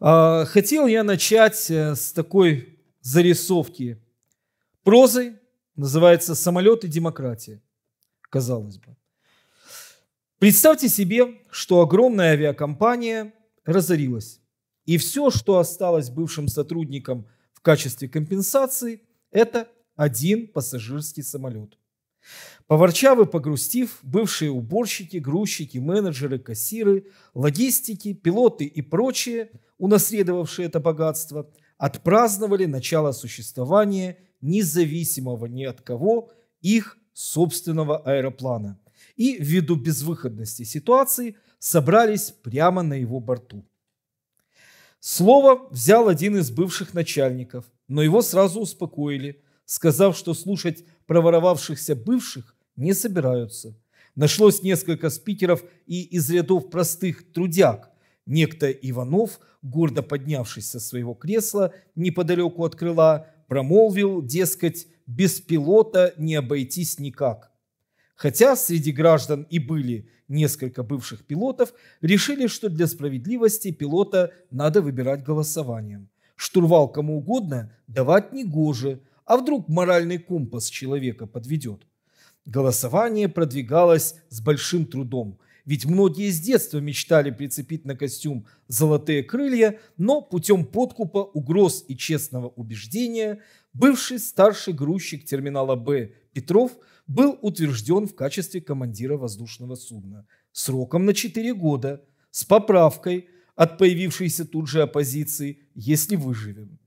Хотел я начать с такой зарисовки прозой, называется «Самолет и демократия», казалось бы. Представьте себе, что огромная авиакомпания разорилась, и все, что осталось бывшим сотрудникам в качестве компенсации, это один пассажирский самолет. Поворчав и погрустив, бывшие уборщики, грузчики, менеджеры, кассиры, логистики, пилоты и прочие, унаследовавшие это богатство, отпраздновали начало существования независимого ни от кого их собственного аэроплана и, ввиду безвыходности ситуации, собрались прямо на его борту. Слово взял один из бывших начальников, но его сразу успокоили, сказав, что слушать проворовавшихся бывших не собираются. Нашлось несколько спикеров и из рядов простых трудяг. Некто Иванов, гордо поднявшись со своего кресла неподалеку от крыла, промолвил, дескать, без пилота не обойтись никак. Хотя среди граждан и были несколько бывших пилотов, решили, что для справедливости пилота надо выбирать голосованием. Штурвал кому угодно давать негоже, а вдруг моральный компас человека подведет? Голосование продвигалось с большим трудом, ведь многие с детства мечтали прицепить на костюм золотые крылья, но путем подкупа, угроз и честного убеждения бывший старший грузчик терминала «Б» Петров был утвержден в качестве командира воздушного судна сроком на 4 года с поправкой от появившейся тут же оппозиции «Если выживем».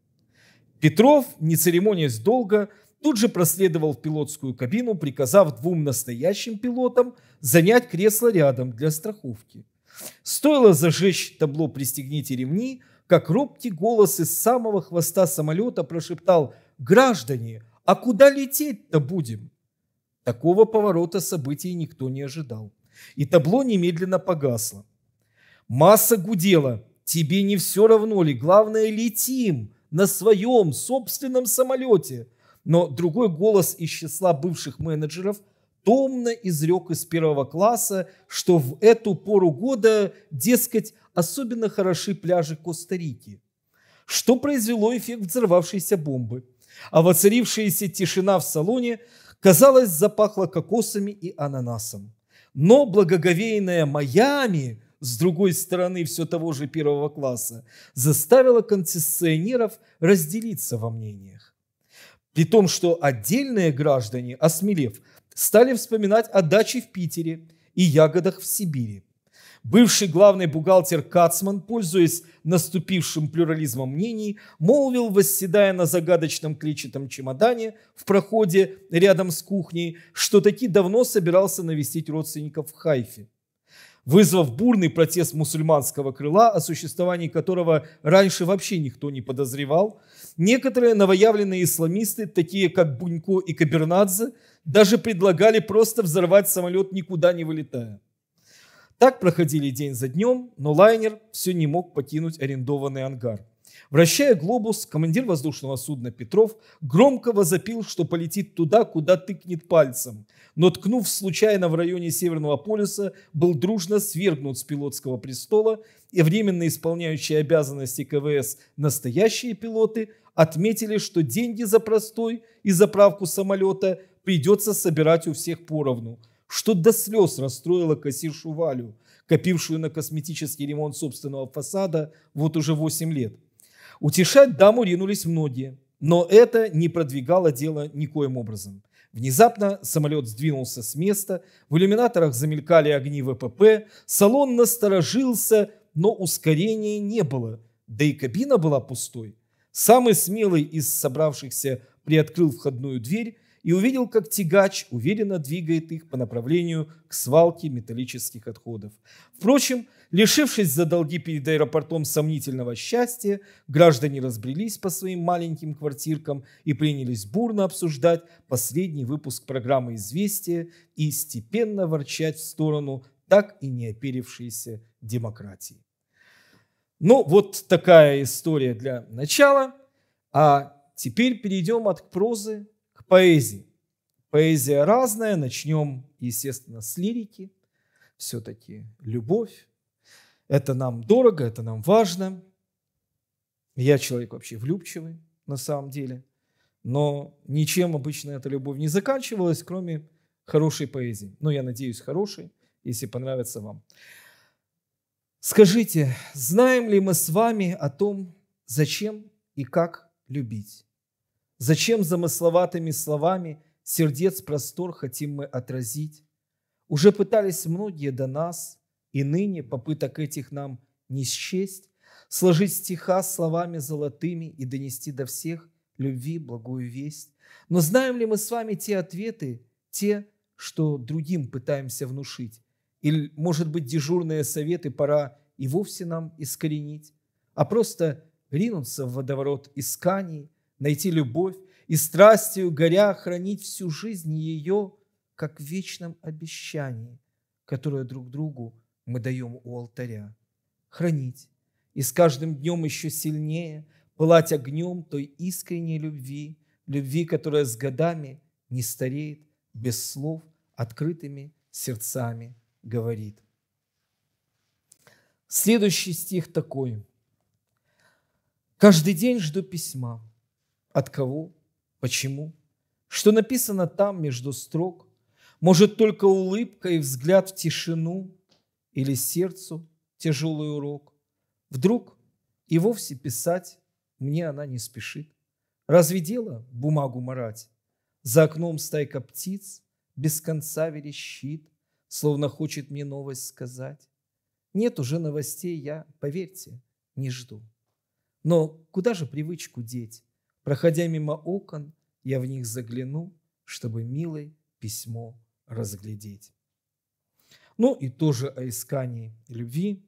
Петров, не церемонясь долго, тут же проследовал в пилотскую кабину, приказав двум настоящим пилотам занять кресло рядом для страховки. Стоило зажечь табло «Пристегните ремни», как робкий голос из самого хвоста самолета прошептал: «Граждане, а куда лететь-то будем?» Такого поворота событий никто не ожидал, и табло немедленно погасло. Масса гудела: «Тебе не все равно ли, главное, летим!» на своем собственном самолете». Но другой голос из числа бывших менеджеров томно изрек из первого класса, что в эту пору года, дескать, особенно хороши пляжи Коста-Рики, что произвело эффект взорвавшейся бомбы. А воцарившаяся тишина в салоне, казалось, запахла кокосами и ананасом. Но благоговейная Майами с другой стороны все того же первого класса заставило концессионеров разделиться во мнениях. При том, что отдельные граждане, осмелев, стали вспоминать о даче в Питере и ягодах в Сибири. Бывший главный бухгалтер Кацман, пользуясь наступившим плюрализмом мнений, молвил, восседая на загадочном клетчатом чемодане в проходе рядом с кухней, что таки давно собирался навестить родственников в Хайфе. Вызвав бурный протест мусульманского крыла, о существовании которого раньше вообще никто не подозревал, некоторые новоявленные исламисты, такие как Бунько и Кабернадзе, даже предлагали просто взорвать самолет, никуда не вылетая. Так проходили день за днем, но лайнер все не мог покинуть арендованный ангар. Вращая глобус, командир воздушного судна Петров громко возопил, что полетит туда, куда тыкнет пальцем, но, ткнув случайно в районе Северного полюса, был дружно свергнут с пилотского престола, и временно исполняющие обязанности КВС настоящие пилоты отметили, что деньги за простой и заправку самолета придется собирать у всех поровну, что до слез расстроило кассиршу Валю, копившую на косметический ремонт собственного фасада вот уже 8 лет. Утешать даму ринулись многие, но это не продвигало дело никоим образом. Внезапно самолет сдвинулся с места, в иллюминаторах замелькали огни ВПП, салон насторожился, но ускорения не было, да и кабина была пустой. Самый смелый из собравшихся приоткрыл входную дверь и увидел, как тягач уверенно двигает их по направлению к свалке металлических отходов. Впрочем, лишившись за долги перед аэропортом сомнительного счастья, граждане разбрелись по своим маленьким квартиркам и принялись бурно обсуждать последний выпуск программы «Известия» и степенно ворчать в сторону так и не оперившейся демократии. Ну, вот такая история для начала. А теперь перейдем от прозы к поэзии. Поэзия разная. Начнем, естественно, с лирики. Все-таки любовь. Это нам дорого, это нам важно. Я человек вообще влюбчивый на самом деле, но ничем обычно эта любовь не заканчивалась, кроме хорошей поэзии. Ну, я надеюсь, хорошей, если понравится вам. Скажите, знаем ли мы с вами о том, зачем и как любить? Зачем замысловатыми словами сердец простор хотим мы отразить? Уже пытались многие до нас, и ныне попыток этих нам не счесть, сложить стиха словами золотыми и донести до всех любви благую весть. Но знаем ли мы с вами те ответы, те, что другим пытаемся внушить? Или, может быть, дежурные советы пора и вовсе нам искоренить, а просто ринуться в водоворот исканий, найти любовь и страстью горя хранить всю жизнь ее, как в вечном обещании, которое друг другу мы даем у алтаря. Хранить и с каждым днем еще сильнее пылать огнем той искренней любви, любви, которая с годами не стареет, без слов, открытыми сердцами говорит. Следующий стих такой. «Каждый день жду письма. От кого? Почему? Что написано там между строк? Может, только улыбка и взгляд в тишину или сердцу тяжелый урок? Вдруг и вовсе писать мне она не спешит. Разве дело бумагу марать? За окном стайка птиц без конца верещит, словно хочет мне новость сказать. Нет уже новостей, я, поверьте, не жду. Но куда же привычку деть? Проходя мимо окон, я в них загляну, чтобы милой письмо разглядеть». Ну и тоже о искании любви.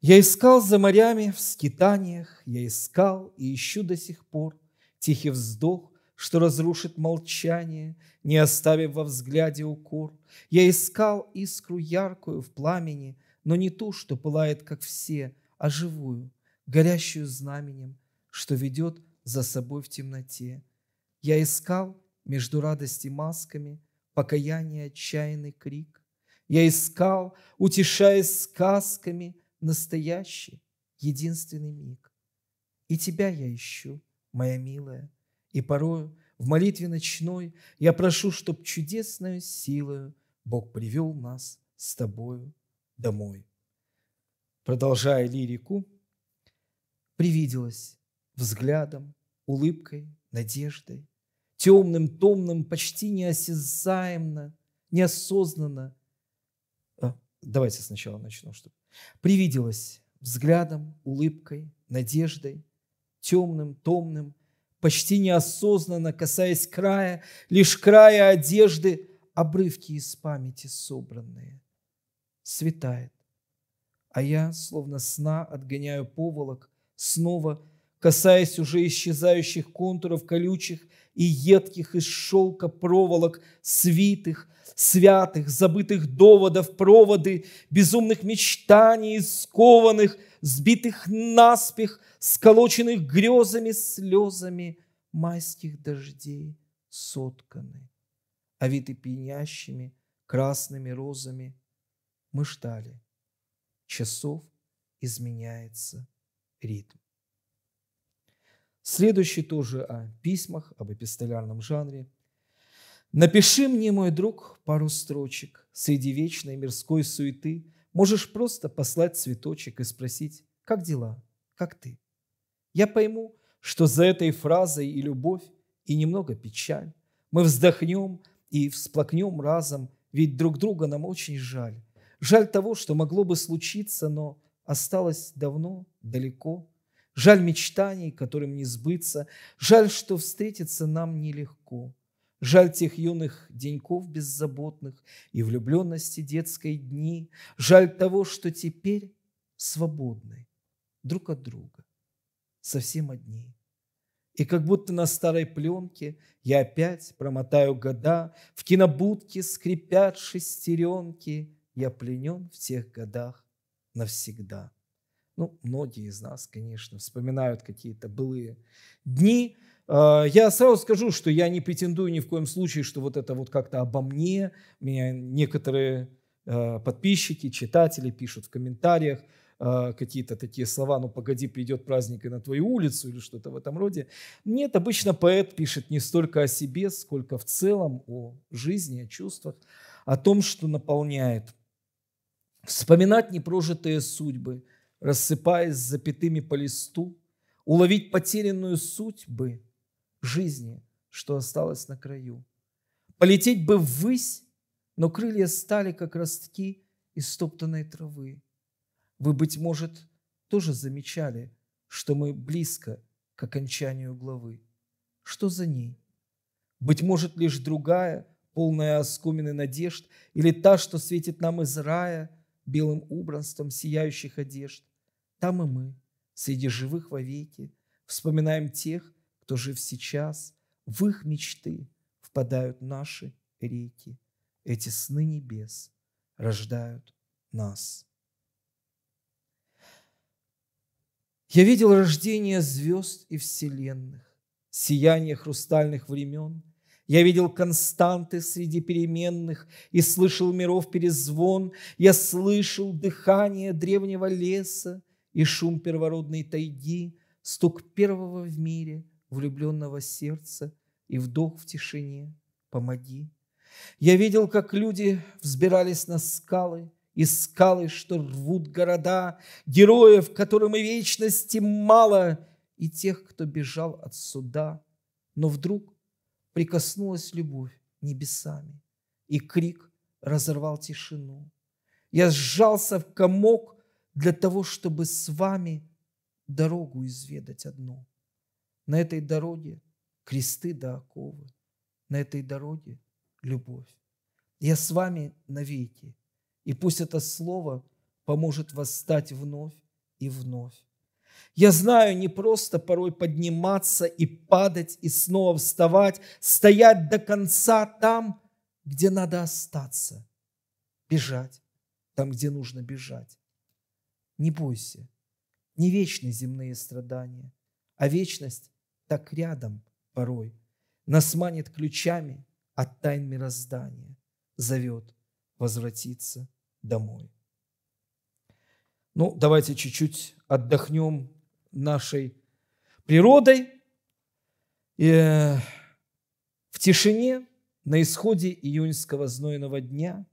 «Я искал за морями в скитаниях, я искал и ищу до сих пор тихий вздох, что разрушит молчание, не оставив во взгляде укор. Я искал искру яркую в пламени, но не ту, что пылает, как все, а живую, горящую знаменем, что ведет за собой в темноте. Я искал между радости масками покаяние отчаянный крик. Я искал, утешаясь сказками, настоящий, единственный миг. И тебя я ищу, моя милая, и порою в молитве ночной я прошу, чтоб чудесную силою Бог привел нас с тобою домой». Продолжая лирику, привиделась взглядом, улыбкой, надеждой, темным, томным, почти неосязаемо, неосознанно. Давайте сначала начну. Привиделась взглядом, улыбкой, надеждой, темным, томным, почти неосознанно, касаясь края, лишь края одежды, обрывки из памяти собранные. Светает, а я, словно сна, отгоняю поволок, снова касаясь уже исчезающих контуров колючих и едких из шелка проволок, свитых, святых, забытых доводов, проводы, безумных мечтаний, скованных, сбитых наспех, сколоченных грезами, слезами майских дождей сотканы, овиты пьянящими красными розами. Мы ждали. Часов изменяется ритм. Следующий тоже о письмах, об эпистолярном жанре. «Напиши мне, мой друг, пару строчек среди вечной мирской суеты. Можешь просто послать цветочек и спросить, как дела, как ты? Я пойму, что за этой фразой и любовь, и немного печаль. Мы вздохнем и всплакнем разом, ведь друг друга нам очень жаль. Жаль того, что могло бы случиться, но осталось давно, далеко. Жаль мечтаний, которым не сбыться. Жаль, что встретиться нам нелегко. Жаль тех юных деньков беззаботных и влюбленности детской дни. Жаль того, что теперь свободны друг от друга, совсем одни. И как будто на старой пленке я опять промотаю года. В кинобудке скрипят шестеренки. Я пленен в тех годах навсегда». Ну, многие из нас, конечно, вспоминают какие-то былые дни. Я сразу скажу, что я не претендую ни в коем случае, что вот это вот как-то обо мне. Меня некоторые подписчики, читатели пишут в комментариях, какие-то такие слова, ну погоди, придет праздник и на твою улицу или что-то в этом роде. Нет, обычно поэт пишет не столько о себе, сколько в целом о жизни, о чувствах, о том, что наполняет. Вспоминать непрожитые судьбы, рассыпаясь запятыми по листу, уловить потерянную суть бы жизни, что осталось на краю. Полететь бы ввысь, но крылья стали, как ростки истоптанной травы. Вы, быть может, тоже замечали, что мы близко к окончанию главы. Что за ней? Быть может, лишь другая, полная оскомины надежд, или та, что светит нам из рая белым убранством сияющих одежд. Там и мы, среди живых вовеки, вспоминаем тех, кто жив сейчас, в их мечты впадают наши реки. Эти сны небес рождают нас. Я видел рождение звезд и вселенных, сияние хрустальных времен. Я видел константы среди переменных и слышал миров перезвон. Я слышал дыхание древнего леса и шум первородной тайги, стук первого в мире влюбленного сердца и вдох в тишине «Помоги». Я видел, как люди взбирались на скалы, и скалы, что рвут города, героев, которым и вечности мало, и тех, кто бежал от суда. Но вдруг прикоснулась любовь небесами, и крик разорвал тишину. Я сжался в комок для того, чтобы с вами дорогу изведать одну. На этой дороге кресты да оковы, на этой дороге любовь. Я с вами навеки. И пусть это слово поможет восстать вновь и вновь. Я знаю, не просто порой подниматься и падать, и снова вставать, стоять до конца там, где надо остаться, бежать там, где нужно бежать. Не бойся, не вечны земные страдания, а вечность так рядом порой нас манит ключами от тайн мироздания, зовет возвратиться домой. Ну, давайте чуть-чуть отдохнем нашей природой. И в тишине на исходе июньского знойного дня,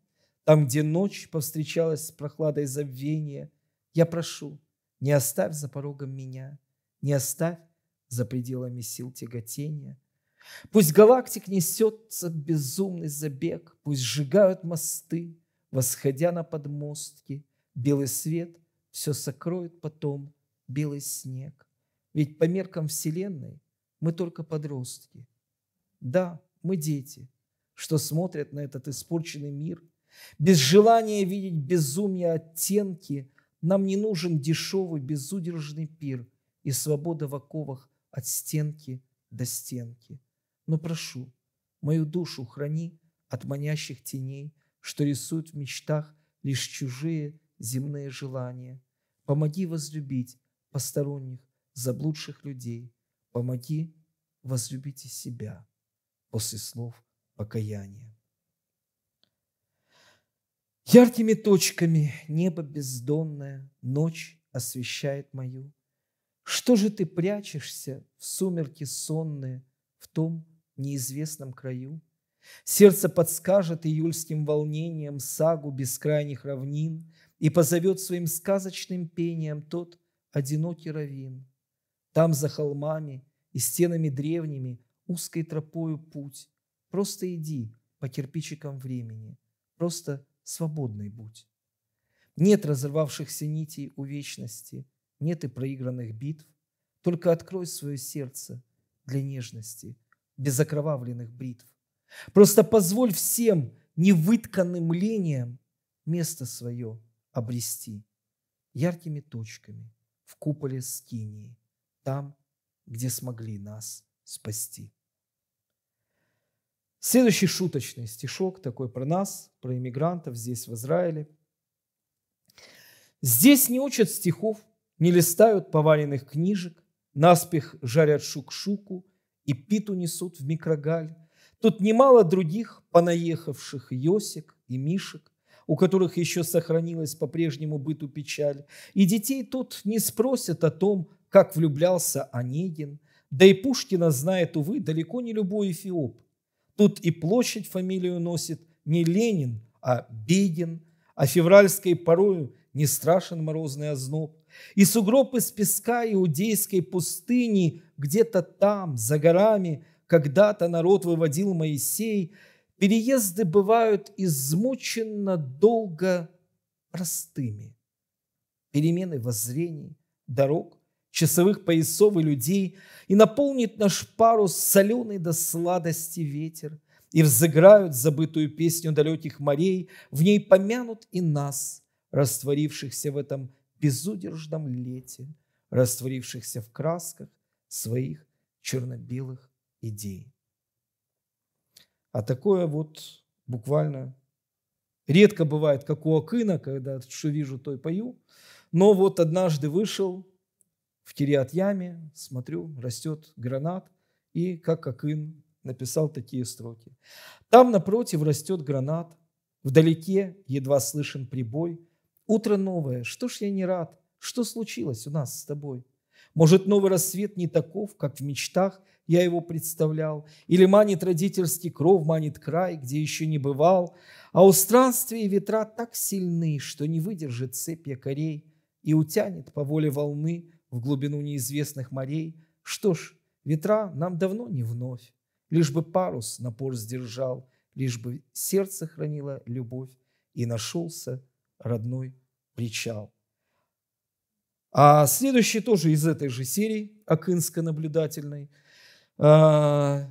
там, где ночь повстречалась с прохладой забвения, я прошу, не оставь за порогом меня, не оставь за пределами сил тяготения. Пусть галактик несется безумный забег, пусть сжигают мосты, восходя на подмостки, белый свет все сокроет потом, белый снег. Ведь по меркам Вселенной мы только подростки. Да, мы дети, что смотрят на этот испорченный мир. Без желания видеть безумие оттенки нам не нужен дешевый безудержный пир и свобода в оковах от стенки до стенки. Но прошу, мою душу храни от манящих теней, что рисуют в мечтах лишь чужие земные желания. Помоги возлюбить посторонних, заблудших людей. Помоги возлюбить и себя после слов покаяния. Яркими точками небо бездонное, ночь освещает мою. Что же ты прячешься в сумерки сонные, в том неизвестном краю? Сердце подскажет июльским волнением сагу бескрайних равнин и позовет своим сказочным пением тот одинокий раввин. Там за холмами и стенами древними узкой тропою путь. Просто иди по кирпичикам времени, просто свободный будь. Нет разорвавшихся нитей у вечности, нет и проигранных битв. Только открой свое сердце для нежности, без окровавленных бритв. Просто позволь всем невытканным линиям место свое обрести яркими точками в куполе скинии, там, где смогли нас спасти. Следующий шуточный стишок такой про нас, про иммигрантов здесь, в Израиле. Здесь не учат стихов, не листают поваренных книжек, наспех жарят шукшуку и питу несут в микрогаль. Тут немало других понаехавших Йосик и Мишек. у которых еще сохранилась по-прежнему быту печаль, и детей тут не спросят о том, как влюблялся Онегин, да и Пушкина знает, увы, далеко не любой эфиоп. Тут и площадь фамилию носит не Ленин, а Бегин, а февральской порою не страшен морозный озноб. И сугроб из песка иудейской пустыни где-то там, за горами, когда-то народ выводил Моисей. Переезды бывают измученно долго простыми. Перемены воззрений, дорог, часовых поясов и людей, и наполнит наш парус соленый до сладости ветер, и взыграют забытую песню далеких морей, в ней помянут и нас, растворившихся в этом безудержном лете, растворившихся в красках своих черно-белых идей. А такое вот буквально редко бывает, как у Акына, когда что вижу, то и пою, но вот однажды вышел в Кириат-Яме, смотрю, растет гранат, и как Акын написал такие строки. Там напротив растет гранат, вдалеке едва слышен прибой. Утро новое, что ж я не рад, что случилось у нас с тобой? Может, новый рассвет не таков, как в мечтах я его представлял, или манит родительский кров, манит край, где еще не бывал, а у странствия ветра так сильны, что не выдержит цепь якорей и утянет по воле волны в глубину неизвестных морей. Что ж, ветра нам давно не вновь, лишь бы парус напор сдержал, лишь бы сердце хранило любовь и нашелся родной причал. А следующий тоже из этой же серии, акынско-наблюдательной, про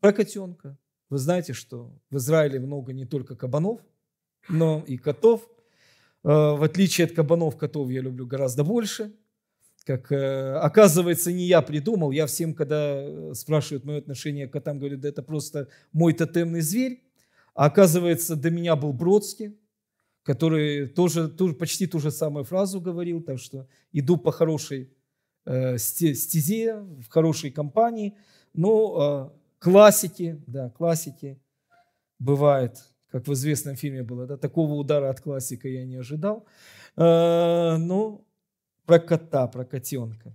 котенка. Вы знаете, что в Израиле много не только кабанов, но и котов. В отличие от кабанов, котов я люблю гораздо больше. Как оказывается, не я придумал. Я всем, когда спрашивают мое отношение к котам, говорю, да это просто мой тотемный зверь. А оказывается, до меня был Бродский, который тоже почти ту же самую фразу говорил, так что иду по хорошей стезе, в хорошей компании. Но классики бывает, как в известном фильме было, да, такого удара от классика я не ожидал. Но про кота, про котенка.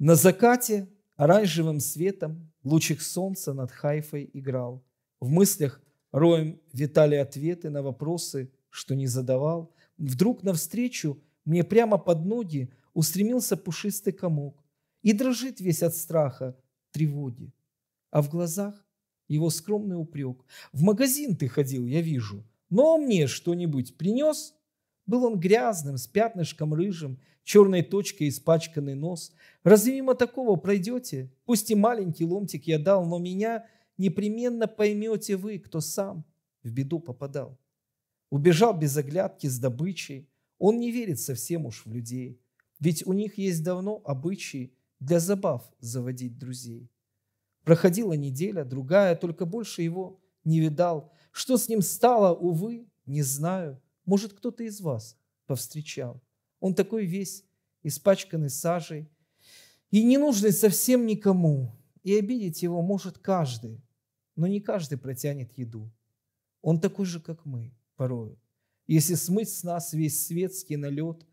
На закате оранжевым светом лучик солнца над Хайфой играл. В мыслях роем витали ответы на вопросы, что не задавал. Вдруг навстречу мне прямо под ноги устремился пушистый комок и дрожит весь от страха, тревоги. А в глазах его скромный упрек. В магазин ты ходил, я вижу, но мне что-нибудь принес? Был он грязным, с пятнышком рыжим, черной точкой испачканный нос. Разве мимо такого пройдете? Пусть и маленький ломтик я дал, но меня непременно поймете вы, кто сам в беду попадал. Убежал без оглядки с добычей, он не верит совсем уж в людей, ведь у них есть давно обычаи для забав заводить друзей. Проходила неделя, другая, только больше его не видал. Что с ним стало, увы, не знаю, может, кто-то из вас повстречал. Он такой весь испачканный сажей и ненужный совсем никому, и обидеть его может каждый, но не каждый протянет еду. Он такой же, как мы. Порою. Если смыть с нас весь светский налет,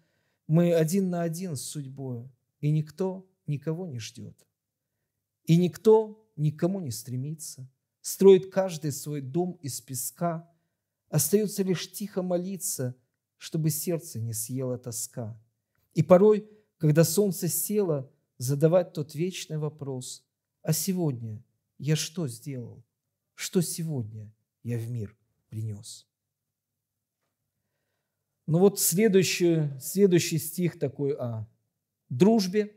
мы один на один с судьбою, и никто никого не ждет. И никто никому не стремится, строит каждый свой дом из песка, остается лишь тихо молиться, чтобы сердце не съела тоска. И порой, когда солнце село, задавать тот вечный вопрос: а сегодня я что сделал? Что сегодня я в мир принес? Ну вот следующий стих такой о дружбе.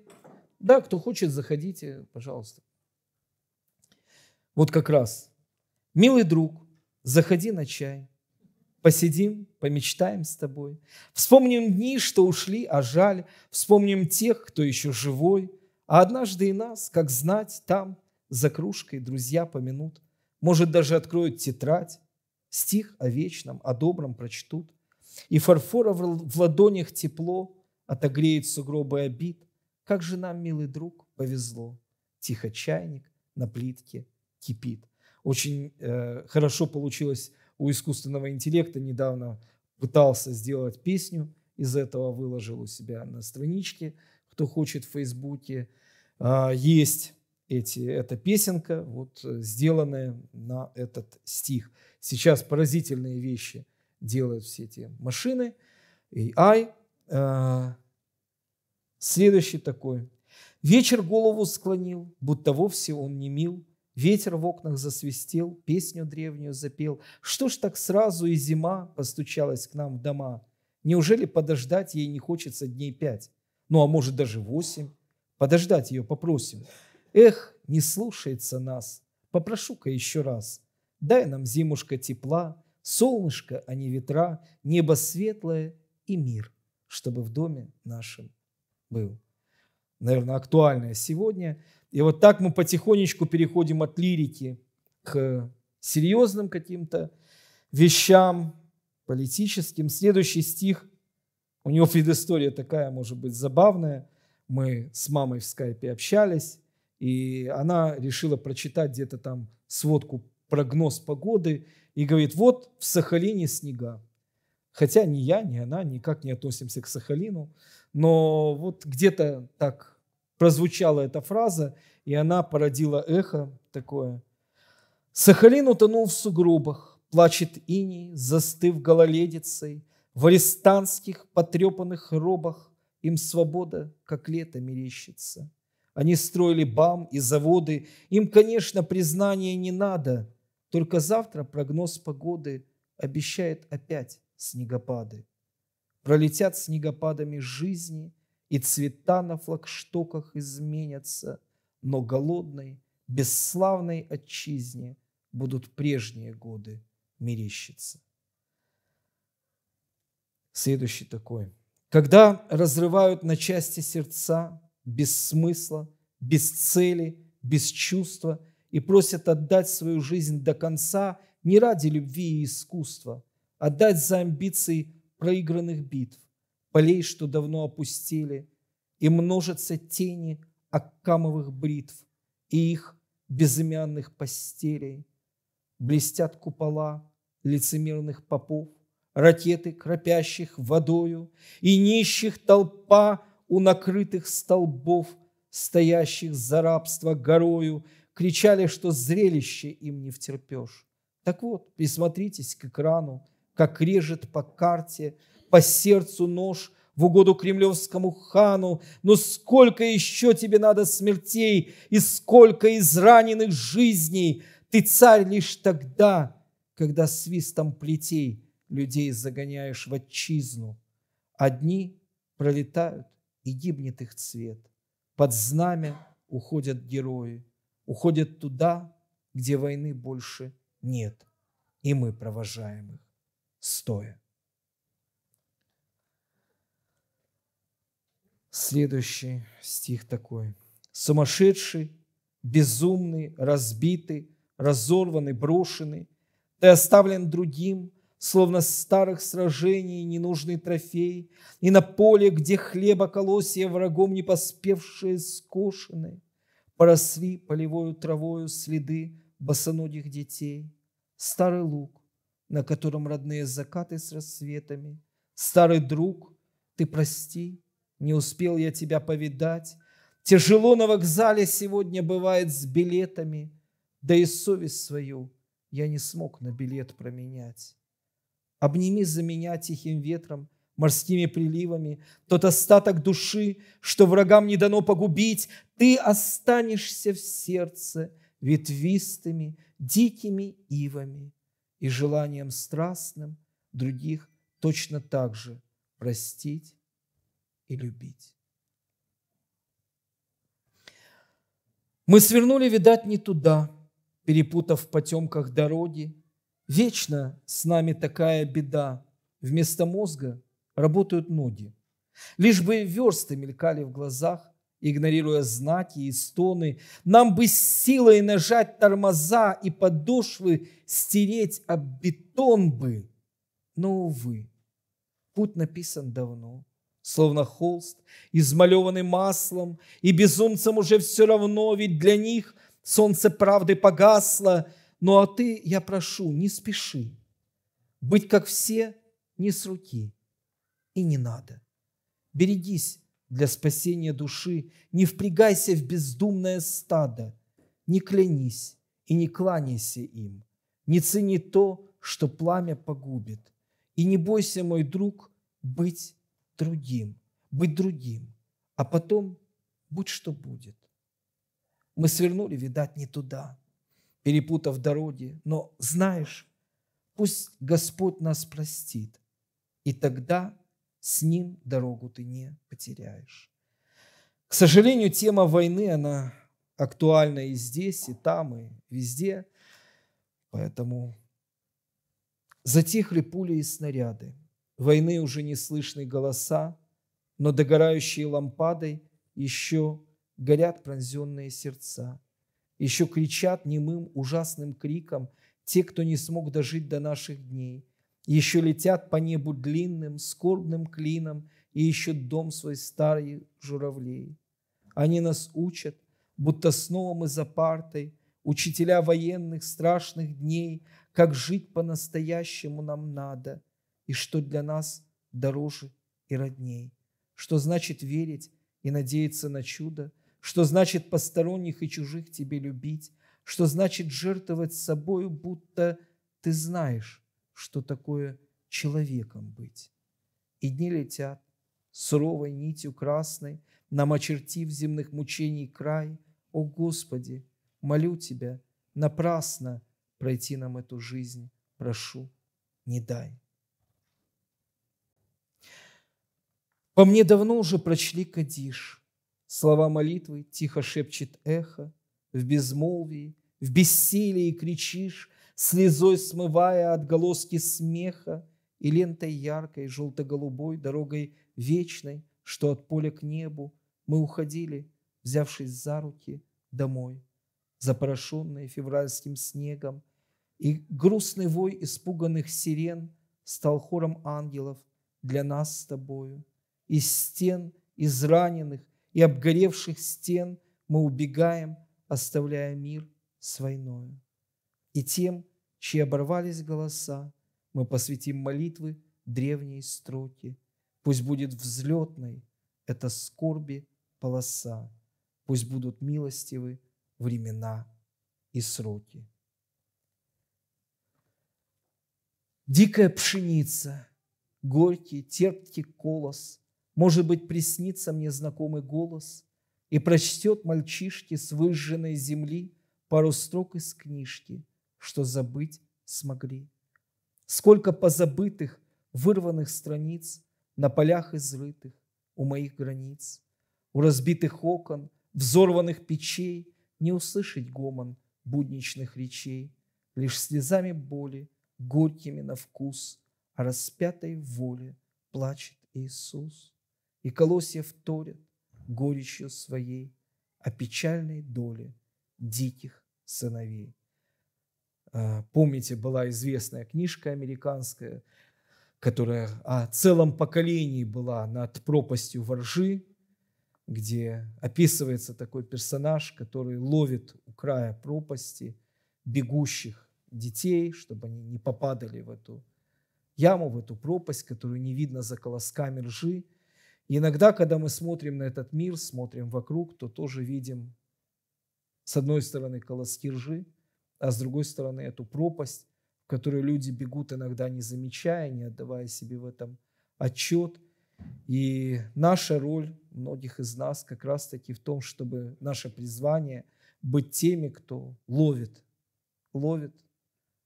Да, кто хочет, заходите, пожалуйста. Вот как раз. Милый друг, заходи на чай. Посидим, помечтаем с тобой. Вспомним дни, что ушли, а жаль. Вспомним тех, кто еще живой. А однажды и нас, как знать, там за кружкой друзья помянут. Может, даже откроют тетрадь. Стих о вечном, о добром прочтут. И фарфора в ладонях тепло отогреет сугробы обид. Как же нам, милый друг, повезло. Тихо чайник на плитке кипит. Очень хорошо получилось у искусственного интеллекта, недавно пытался сделать песню, из этого выложил у себя на страничке, кто хочет, в Фейсбуке. Есть эта песенка, вот, сделанная на этот стих. Сейчас поразительные вещи делают все эти машины, AI. Следующий такой. Вечер голову склонил, будто вовсе он не мил. Ветер в окнах засвистел, песню древнюю запел. Что ж так сразу и зима постучалась к нам в дома? Неужели подождать ей не хочется дней 5? Ну, а может, даже 8? Подождать ее попросим. Эх, не слушается нас, попрошу-ка еще раз. Дай нам, зимушка, тепла, солнышко, а не ветра, небо светлое и мир, чтобы в доме нашем был. Наверное, актуальное сегодня. И вот так мы потихонечку переходим от лирики к серьезным каким-то вещам, политическим. Следующий стих, у него предыстория такая, может быть, забавная. Мы с мамой в скайпе общались, и она решила прочитать где-то там сводку, прогноз погоды, и говорит, вот в Сахалине снега. Хотя ни я, ни она никак не относимся к Сахалину, но вот где-то так прозвучала эта фраза, и она породила эхо такое. Сахалин утонул в сугробах, плачет иней, застыв гололедицей, в арестанских потрепанных робах им свобода, как лето, мерещится. Они строили БАМ и заводы, им, конечно, признания не надо, только завтра прогноз погоды обещает опять снегопады. Пролетят снегопадами жизни, и цвета на флагштоках изменятся, но голодной, бесславной отчизне будут прежние годы мерещиться. Следующий такой. Когда разрывают на части сердца, без смысла, без цели, без чувства, и просят отдать свою жизнь до конца не ради любви и искусства, отдать за амбиции проигранных битв, полей, что давно опустили, и множатся тени аккамовых бритв и их безымянных постелей. Блестят купола лицемерных попов, ракеты, кропящих водою, и нищих толпа у накрытых столбов, стоящих за рабство горою, кричали, что зрелище им не втерпешь. Так вот, присмотритесь к экрану, как режет по карте, по сердцу нож в угоду кремлевскому хану. Но сколько еще тебе надо смертей и сколько израненных жизней? Ты царь лишь тогда, когда свистом плетей людей загоняешь в отчизну. Одни пролетают, и гибнет их цвет. Под знамя уходят герои, уходят туда, где войны больше нет. И мы провожаем их стоя. Следующий стих такой. Сумасшедший, безумный, разбитый, разорванный, брошенный, ты оставлен другим, словно с старых сражений ненужный трофей, и на поле, где хлеба колосья врагом не поспевшие скошены, поросли полевою травою следы босоногих детей, старый луг, на котором родные закаты с рассветами, старый друг, ты прости, не успел я тебя повидать. Тяжело на вокзале сегодня бывает с билетами, да и совесть свою я не смог на билет променять. Обними за меня тихим ветром, морскими приливами тот остаток души, что врагам не дано погубить. Ты останешься в сердце ветвистыми, дикими ивами и желанием страстным других точно так же простить и любить. Мы свернули, видать, не туда, перепутав в потемках дороги. Вечно с нами такая беда. Вместо мозга работают ноги. Лишь бы версты мелькали в глазах, игнорируя знаки и стоны. Нам бы силой нажать тормоза и подошвы стереть об бетон бы. Но, увы, путь написан давно. Словно холст, измалеванный маслом, и безумцам уже все равно, ведь для них солнце правды погасло. Ну а ты, я прошу, не спеши, Быть как все не с руки и не надо. Берегись для спасения души, не впрягайся в бездумное стадо, не клянись и не кланяйся им, не цени то, что пламя погубит, и не бойся, мой друг, быть другим, а потом будь что будет. Мы свернули, видать, не туда, перепутав дороги, но, знаешь, пусть Господь нас простит, и тогда с Ним дорогу ты не потеряешь. К сожалению, тема войны, она актуальна и здесь, и там, и везде, поэтому затихли пули и снаряды, войны уже не слышны голоса, но догорающей лампадой еще горят пронзенные сердца, еще кричат немым ужасным криком те, кто не смог дожить до наших дней, еще летят по небу длинным, скорбным клином и ищут дом свой старый журавлей. Они нас учат, будто снова мы за партой, учителя военных страшных дней, как жить по-настоящему нам надо и что для нас дороже и родней, что значит верить и надеяться на чудо, что значит посторонних и чужих тебе любить, что значит жертвовать собою, будто ты знаешь, что такое человеком быть. И дни летят суровой нитью красной, нам очертив земных мучений край. О Господи, молю Тебя, напрасно пройти нам эту жизнь, прошу, не дай. По мне давно уже прочли Кадиш. Слова молитвы тихо шепчет эхо, в безмолвии, в бессилии кричишь, слезой смывая отголоски смеха и лентой яркой, желто-голубой, дорогой вечной, что от поля к небу, мы уходили, взявшись за руки, домой, запорошенные февральским снегом, и грустный вой испуганных сирен стал хором ангелов для нас с тобою. Из стен, из раненых, и обгоревших стен мы убегаем, оставляя мир с войною. И тем, чьи оборвались голоса, мы посвятим молитвы древней строки. Пусть будет взлетной эта скорби полоса, пусть будут милостивы времена и сроки. Дикая пшеница, горький, терпкий колос, может быть, приснится мне знакомый голос и прочтет мальчишки с выжженной земли пару строк из книжки, что забыть смогли. Сколько позабытых, вырванных страниц на полях изрытых у моих границ, у разбитых окон, взорванных печей не услышать гомон будничных речей, лишь слезами боли, горькими на вкус, о распятой воле плачет Иисус. И колосья вторят горечью своей о печальной доле диких сыновей. Помните, была известная книжка американская, которая о целом поколении была над пропастью во ржи, где описывается такой персонаж, который ловит у края пропасти бегущих детей, чтобы они не попадали в эту яму, в эту пропасть, которую не видно за колосками ржи. И иногда, когда мы смотрим на этот мир, смотрим вокруг, то тоже видим с одной стороны колоски ржи, а с другой стороны эту пропасть, в которую люди бегут, иногда не замечая, не отдавая себе в этом отчет. И наша роль многих из нас как раз-таки в том, чтобы наше призвание быть теми, кто ловит,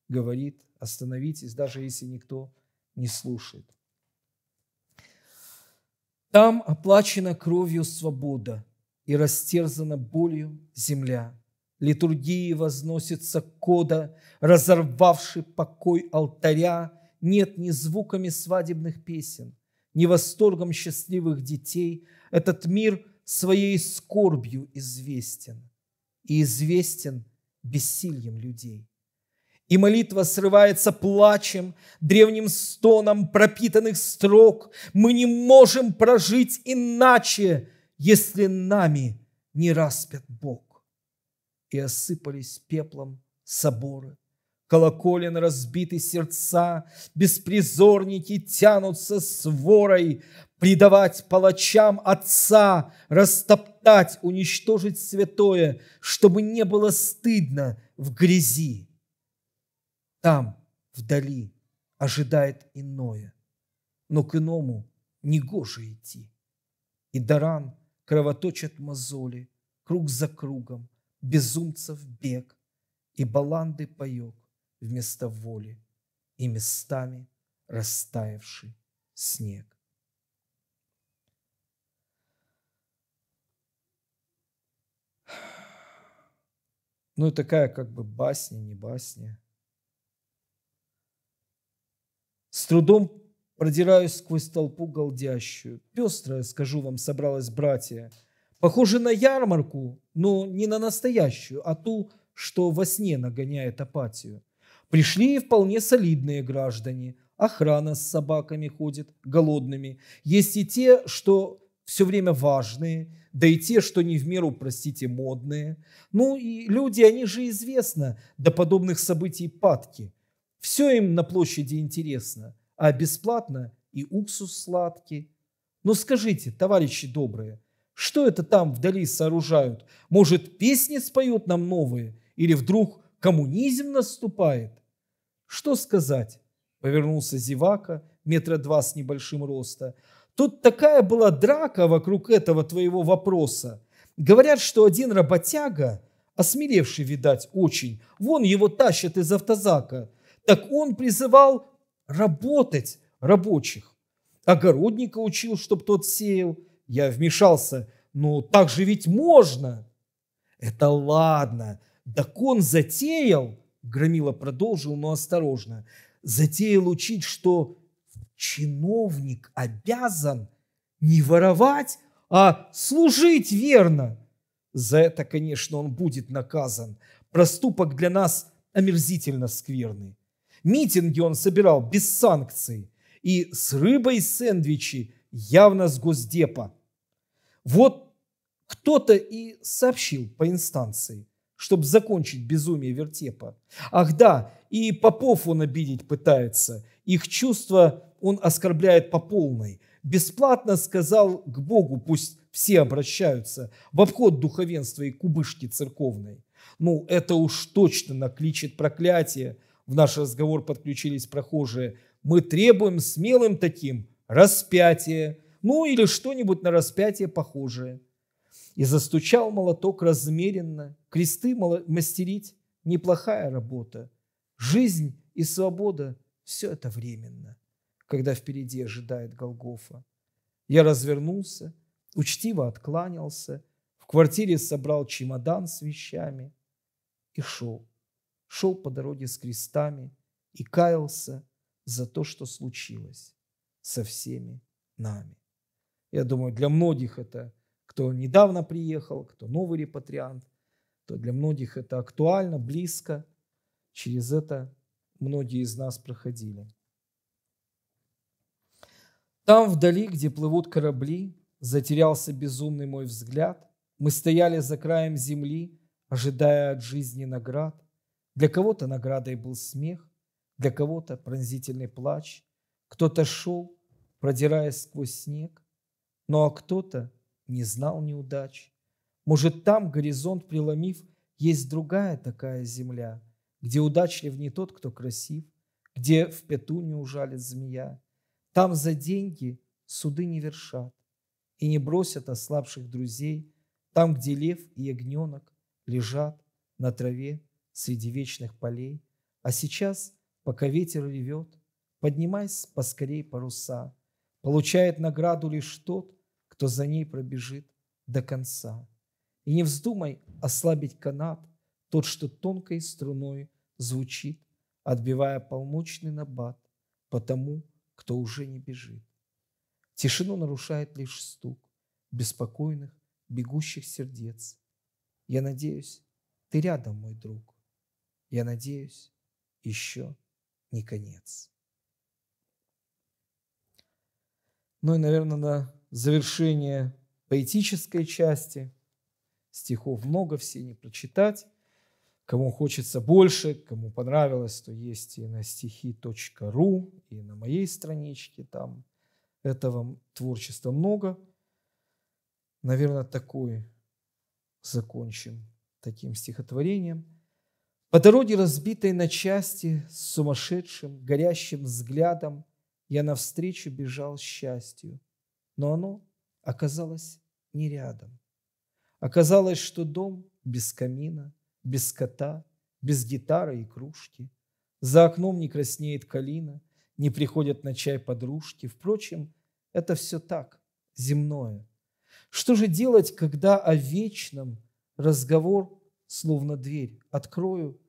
говорит, остановитесь, даже если никто не слушает. Там оплачена кровью свобода и растерзана болью земля. Литургии возносится кода, разорвавший покой алтаря. Нет ни звуками свадебных песен, ни восторгом счастливых детей. Этот мир своей скорбью известен, и известен бессильем людей. И молитва срывается плачем, древним стоном пропитанных строк. Мы не можем прожить иначе, если нами не распят Бог. И осыпались пеплом соборы, колоколен разбиты сердца, беспризорники тянутся сворой предавать палачам Отца, растоптать, уничтожить святое, чтобы не было стыдно в грязи. Там, вдали, ожидает иное, но к иному негоже идти. И до ран кровоточат мозоли, круг за кругом, безумцев бег, и баланды паёк вместо воли, и местами растаявший снег. Ну и такая как бы басня, не басня. С трудом продираюсь сквозь толпу голдящую. Пестрая, скажу вам, собралась братья. Похоже на ярмарку, но не на настоящую, а ту, что во сне нагоняет апатию. Пришли и вполне солидные граждане. Охрана с собаками ходит, голодными. Есть и те, что все время важные, да и те, что не в меру, простите, модные. Ну и люди, они же известны до подобных событий падки. Все им на площади интересно, а бесплатно и уксус сладкий. Но скажите, товарищи добрые, что это там вдали сооружают? Может, песни споют нам новые? Или вдруг коммунизм наступает? Что сказать? Повернулся зевака, 2 метра с небольшим роста. Тут такая была драка вокруг этого твоего вопроса. Говорят, что один работяга, осмелевший, видать, очень, вон его тащат из автозака, так он призывал работать рабочих. Огородника учил, чтоб тот сеял. Я вмешался, но так же ведь можно. Это ладно. Так он затеял, Громила продолжил, но осторожно, затеял учить, что... чиновник обязан не воровать, а служить верно. За это, конечно, он будет наказан. Проступок для нас омерзительно скверный. Митинги он собирал без санкций. И с рыбой сэндвичи явно с Госдепа. Вот кто-то и сообщил по инстанции, чтобы закончить безумие вертепа. Ах да, и попов он обидеть пытается. Их чувства... он оскорбляет по полной. Бесплатно сказал к Богу, пусть все обращаются, в обход духовенства и кубышки церковной. Ну, это уж точно накличет проклятие. В наш разговор подключились прохожие. Мы требуем смелым таким распятие, ну или что-нибудь на распятие похожее. И застучал молоток размеренно. Кресты мастерить – неплохая работа. Жизнь и свобода – все это временно, когда впереди ожидает Голгофа. Я развернулся, учтиво откланялся, в квартире собрал чемодан с вещами и шел. Шел по дороге с крестами и каялся за то, что случилось со всеми нами. Я думаю, для многих это, кто недавно приехал, кто новый репатриант, то для многих это актуально, близко. Через это многие из нас проходили. Там вдали, где плывут корабли, затерялся безумный мой взгляд. Мы стояли за краем земли, ожидая от жизни наград. Для кого-то наградой был смех, для кого-то пронзительный плач. Кто-то шел, продираясь сквозь снег, ну а кто-то не знал неудач. Может, там, горизонт преломив, есть другая такая земля, где удачлив не тот, кто красив, где в пету не ужалит змея. Там за деньги суды не вершат и не бросят ослабших друзей, там, где лев и ягненок лежат на траве среди вечных полей. А сейчас, пока ветер ревет, поднимай поскорей паруса, получает награду лишь тот, кто за ней пробежит до конца. И не вздумай ослабить канат, тот, что тонкой струной звучит, отбивая полночный набат, потому кто уже не бежит. Тишину нарушает лишь стук беспокойных, бегущих сердец. Я надеюсь, ты рядом, мой друг. Я надеюсь, еще не конец. Ну и, наверное, на завершение поэтической части. Стихов много, все не прочитать. Кому хочется больше, кому понравилось, то есть и на стихи.ру, и на моей страничке. Там этого творчества много. Наверное, такой закончим таким стихотворением. По дороге, разбитой на части, с сумасшедшим, горящим взглядом я навстречу бежал счастью, но оно оказалось не рядом. Оказалось, что дом без камина, без кота, без гитары и кружки. За окном не краснеет калина, не приходят на чай подружки. Впрочем, это все так, земное. Что же делать, когда о вечном разговор, словно дверь, открою,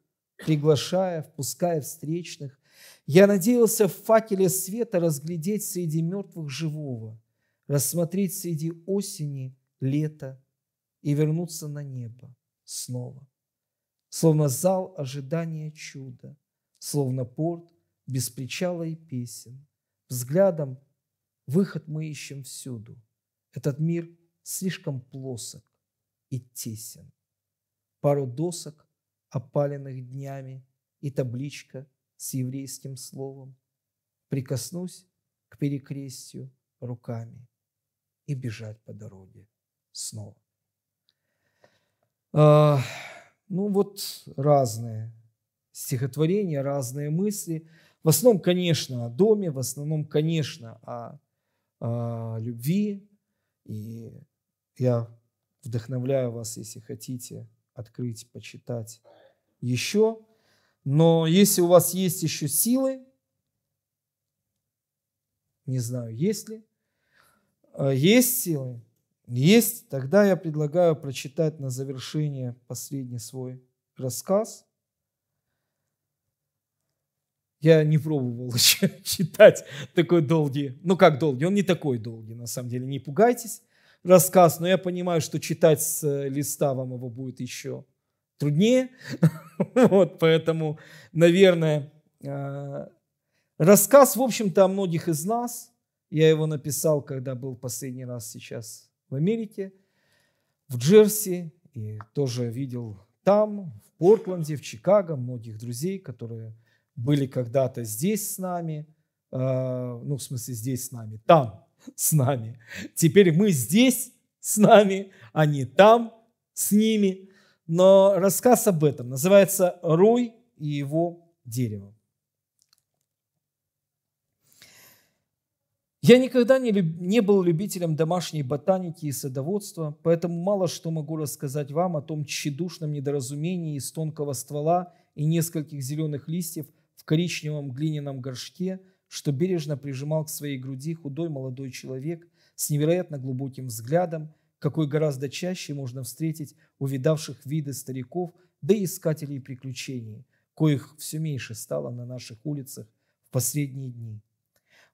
приглашая, впуская встречных? Я надеялся в факеле света разглядеть среди мертвых живого, рассмотреть среди осени лето и вернуться на небо снова. Словно зал ожидания чуда, словно порт без причала и песен. Взглядом выход мы ищем всюду. Этот мир слишком плосок и тесен. Пару досок, опаленных днями, и табличка с еврейским словом. Прикоснусь к перекрестью руками и бежать по дороге снова. Ну вот разные стихотворения, разные мысли. В основном, конечно, о доме, в основном, конечно, о любви. И я вдохновляю вас, если хотите, открыть, почитать еще. Но если у вас есть еще силы, не знаю, есть ли, есть силы, есть, тогда я предлагаю прочитать на завершение последний свой рассказ. Я не пробовал еще читать такой долгий, ну как долгий, он не такой долгий, на самом деле, не пугайтесь, рассказ, но я понимаю, что читать с листа вам его будет еще труднее, вот, поэтому, наверное, рассказ, в общем-то, о многих из нас, я его написал, когда был последний раз сейчас в Америке, в Джерси, и тоже видел там, в Портленде, в Чикаго, многих друзей, которые были когда-то здесь с нами, ну, в смысле, здесь с нами, там с нами. Теперь мы здесь с нами, а не там с ними. Но рассказ об этом называется «Рой и его дерево». Я никогда не был любителем домашней ботаники и садоводства, поэтому мало что могу рассказать вам о том тщедушном недоразумении из тонкого ствола и нескольких зеленых листьев в коричневом глиняном горшке, что бережно прижимал к своей груди худой молодой человек с невероятно глубоким взглядом, какой гораздо чаще можно встретить увидавших виды стариков, да и искателей приключений, коих все меньше стало на наших улицах в последние дни.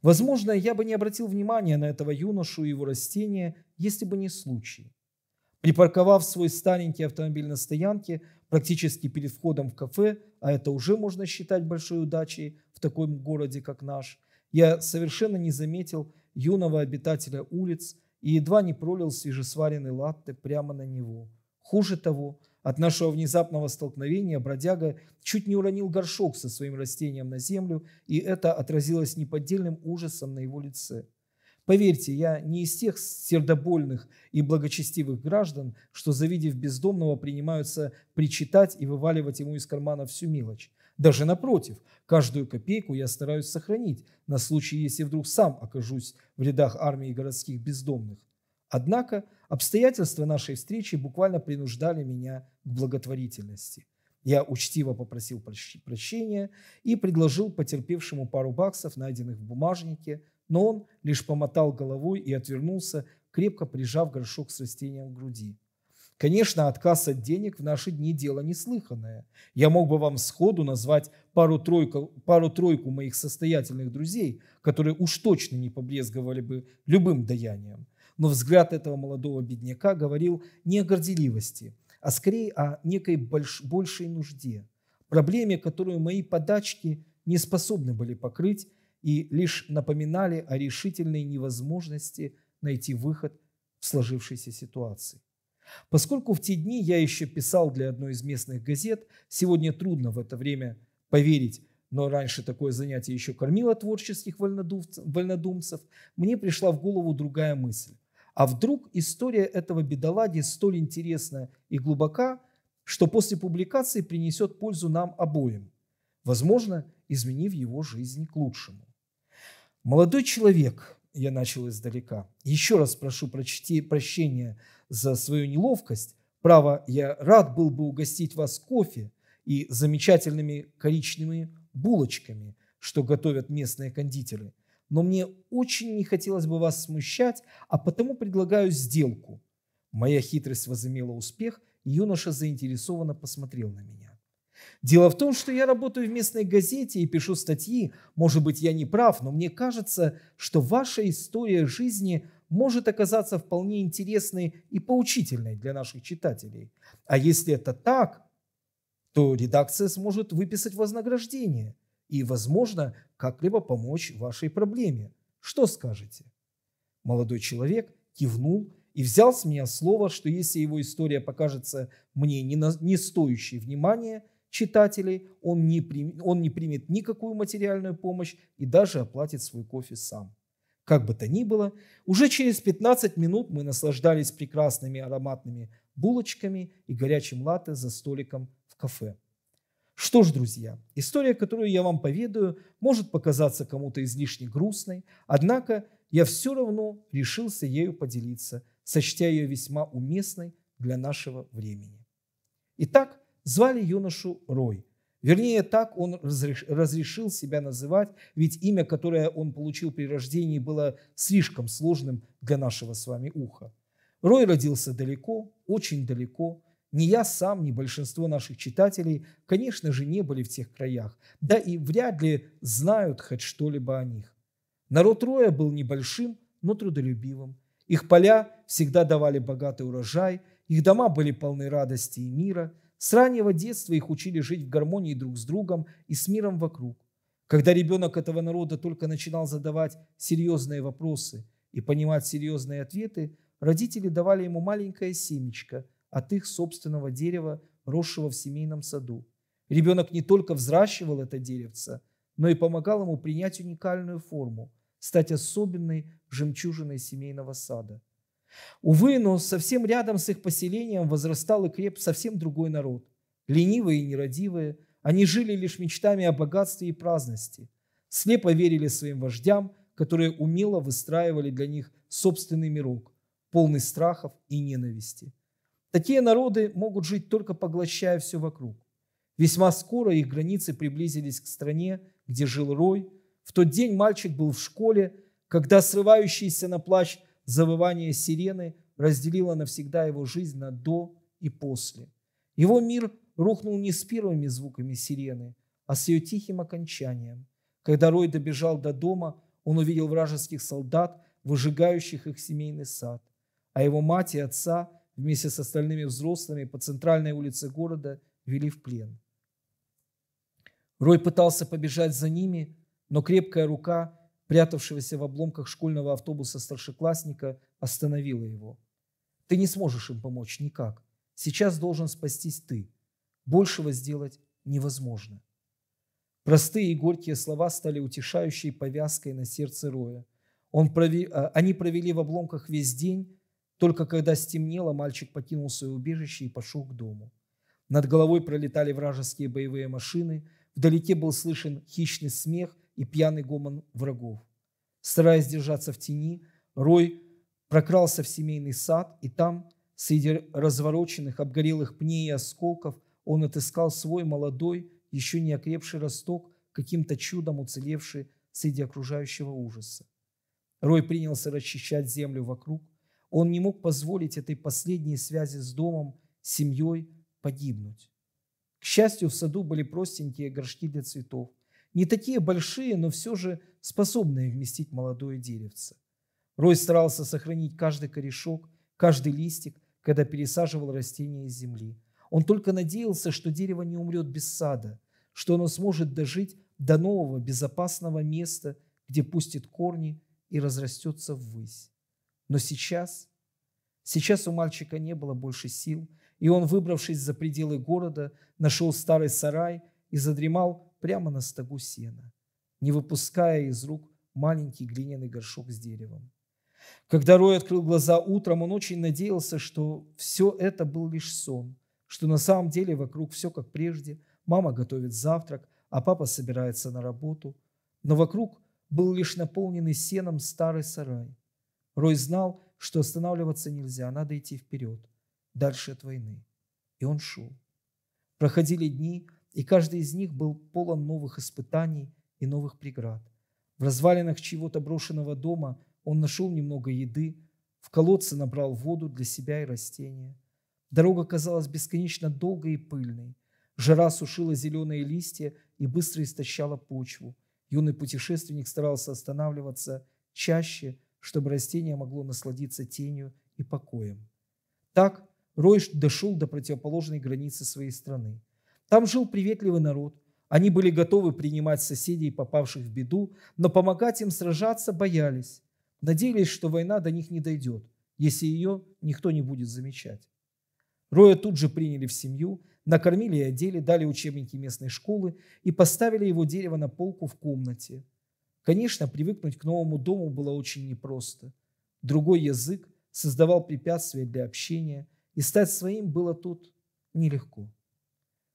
Возможно, я бы не обратил внимания на этого юношу и его растения, если бы не случай. Припарковав свой старенький автомобиль на стоянке, практически перед входом в кафе, а это уже можно считать большой удачей в таком городе, как наш, я совершенно не заметил юного обитателя улиц и едва не пролил свежесваренный латте прямо на него. Хуже того, от нашего внезапного столкновения бродяга чуть не уронил горшок со своим растением на землю, и это отразилось неподдельным ужасом на его лице. Поверьте, я не из тех сердобольных и благочестивых граждан, что, завидев бездомного, принимаются причитать и вываливать ему из кармана всю мелочь. Даже напротив, каждую копейку я стараюсь сохранить, на случай, если вдруг сам окажусь в рядах армии городских бездомных. Однако обстоятельства нашей встречи буквально принуждали меня к благотворительности. Я учтиво попросил прощения и предложил потерпевшему пару баксов, найденных в бумажнике, но он лишь помотал головой и отвернулся, крепко прижав горшок с растением к груди. Конечно, отказ от денег в наши дни дело неслыханное. Я мог бы вам сходу назвать пару-тройку моих состоятельных друзей, которые уж точно не побрезговали бы любым даянием. Но взгляд этого молодого бедняка говорил не о горделивости, а скорее о некой большей нужде, проблеме, которую мои подачки не способны были покрыть, и лишь напоминали о решительной невозможности найти выход в сложившейся ситуации. Поскольку в те дни я еще писал для одной из местных газет, сегодня трудно в это время поверить, но раньше такое занятие еще кормило творческих вольнодумцев, мне пришла в голову другая мысль. А вдруг история этого бедолаги столь интересна и глубока, что после публикации принесет пользу нам обоим, возможно, изменив его жизнь к лучшему. «Молодой человек», – я начал издалека, – «еще раз прошу прощения за свою неловкость. Право, я рад был бы угостить вас кофе и замечательными коричневыми булочками, что готовят местные кондитеры. Но мне очень не хотелось бы вас смущать, а потому предлагаю сделку». Моя хитрость возымела успех, и юноша заинтересованно посмотрел на меня. «Дело в том, что я работаю в местной газете и пишу статьи. Может быть, я не прав, но мне кажется, что ваша история жизни может оказаться вполне интересной и поучительной для наших читателей. А если это так, то редакция сможет выписать вознаграждение и, возможно, как-либо помочь вашей проблеме. Что скажете?» Молодой человек кивнул и взял с меня слово, что если его история покажется мне не стоящей внимания читателей, он не примет никакую материальную помощь и даже оплатит свой кофе сам. Как бы то ни было, уже через 15 минут мы наслаждались прекрасными ароматными булочками и горячим латте за столиком в кафе. Что ж, друзья, история, которую я вам поведаю, может показаться кому-то излишне грустной, однако я все равно решился ею поделиться, сочтя ее весьма уместной для нашего времени. Итак, звали юношу Рой. Вернее, так он разрешил себя называть, ведь имя, которое он получил при рождении, было слишком сложным для нашего с вами уха. Рой родился далеко, очень далеко. Ни я сам, ни большинство наших читателей, конечно же, не были в тех краях, да и вряд ли знают хоть что-либо о них. Народ Роя был небольшим, но трудолюбивым. Их поля всегда давали богатый урожай, их дома были полны радости и мира. С раннего детства их учили жить в гармонии друг с другом и с миром вокруг. Когда ребенок этого народа только начинал задавать серьезные вопросы и понимать серьезные ответы, родители давали ему маленькое семечко от их собственного дерева, росшего в семейном саду. Ребенок не только взращивал это деревце, но и помогал ему принять уникальную форму, стать особенной жемчужиной семейного сада. Увы, но совсем рядом с их поселением возрастал и креп совсем другой народ. Ленивые и нерадивые, они жили лишь мечтами о богатстве и праздности. Слепо верили своим вождям, которые умело выстраивали для них собственный мирок, полный страхов и ненависти. Такие народы могут жить, только поглощая все вокруг. Весьма скоро их границы приблизились к стране, где жил Рой. В тот день мальчик был в школе, когда срывающийся на плащ завывание сирены разделило навсегда его жизнь на «до» и «после». Его мир рухнул не с первыми звуками сирены, а с ее тихим окончанием. Когда Рой добежал до дома, он увидел вражеских солдат, выжигающих их семейный сад. А его мать и отца вместе с остальными взрослыми по центральной улице города вели в плен. Рой пытался побежать за ними, но крепкая рука прятавшегося в обломках школьного автобуса старшеклассника остановила его. «Ты не сможешь им помочь никак. Сейчас должен спастись ты. Большего сделать невозможно». Простые и горькие слова стали утешающей повязкой на сердце Роя. Они провели в обломках весь день. Только когда стемнело, мальчик покинул свое убежище и пошел к дому. Над головой пролетали вражеские боевые машины. Вдалеке был слышен хищный смех и пьяный гомон врагов. Стараясь держаться в тени, Рой прокрался в семейный сад, и там, среди развороченных, обгорелых пней и осколков, он отыскал свой молодой, еще не окрепший росток, каким-то чудом уцелевший среди окружающего ужаса. Рой принялся расчищать землю вокруг. Он не мог позволить этой последней связи с домом, с семьей погибнуть. К счастью, в саду были простенькие горшки для цветов. Не такие большие, но все же способные вместить молодое деревце. Рой старался сохранить каждый корешок, каждый листик, когда пересаживал растения из земли. Он только надеялся, что дерево не умрет без сада, что оно сможет дожить до нового безопасного места, где пустит корни и разрастется ввысь. Но сейчас, Сейчас у мальчика не было больше сил, и он, выбравшись за пределы города, нашел старый сарай и задремал прямо на стогу сена, не выпуская из рук маленький глиняный горшок с деревом. Когда Рой открыл глаза утром, он очень надеялся, что все это был лишь сон, что на самом деле вокруг все как прежде, мама готовит завтрак, а папа собирается на работу. Но вокруг был лишь наполненный сеном старый сарай. Рой знал, что останавливаться нельзя, надо идти вперед, дальше от войны. И он шел. Проходили дни, и каждый из них был полон новых испытаний и новых преград. В развалинах чьего-то брошенного дома он нашел немного еды, в колодце набрал воду для себя и растения. Дорога казалась бесконечно долгой и пыльной. Жара сушила зеленые листья и быстро истощала почву. Юный путешественник старался останавливаться чаще, чтобы растение могло насладиться тенью и покоем. Так Рой дошел до противоположной границы своей страны. Там жил приветливый народ. Они были готовы принимать соседей, попавших в беду, но помогать им сражаться боялись. Надеялись, что война до них не дойдет, если ее никто не будет замечать. Роя тут же приняли в семью, накормили и одели, дали учебники местной школы и поставили его дерево на полку в комнате. Конечно, привыкнуть к новому дому было очень непросто. Другой язык создавал препятствия для общения, и стать своим было тут нелегко.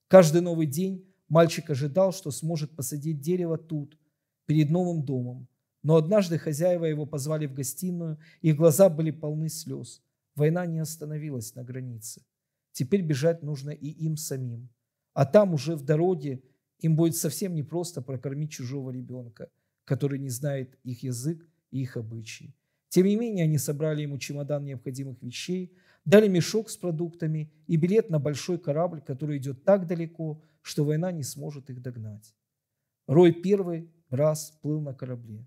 Каждый новый день мальчик ожидал, что сможет посадить дерево тут, перед новым домом. Но однажды хозяева его позвали в гостиную, их глаза были полны слез. Война не остановилась на границе. Теперь бежать нужно и им самим. А там уже в дороге им будет совсем непросто прокормить чужого ребенка, который не знает их язык и их обычаи. Тем не менее, они собрали ему чемодан необходимых вещей, дали мешок с продуктами и билет на большой корабль, который идет так далеко, что война не сможет их догнать. Рой первый раз плыл на корабле.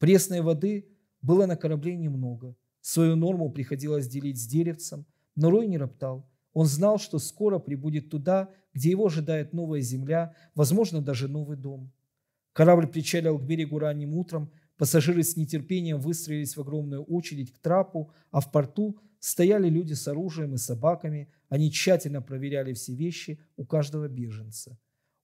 Пресной воды было на корабле немного. Свою норму приходилось делить с деревцем, но Рой не роптал. Он знал, что скоро прибудет туда, где его ожидает новая земля, возможно, даже новый дом. Корабль причалил к берегу ранним утром, пассажиры с нетерпением выстроились в огромную очередь к трапу, а в порту стояли люди с оружием и собаками, они тщательно проверяли все вещи у каждого беженца.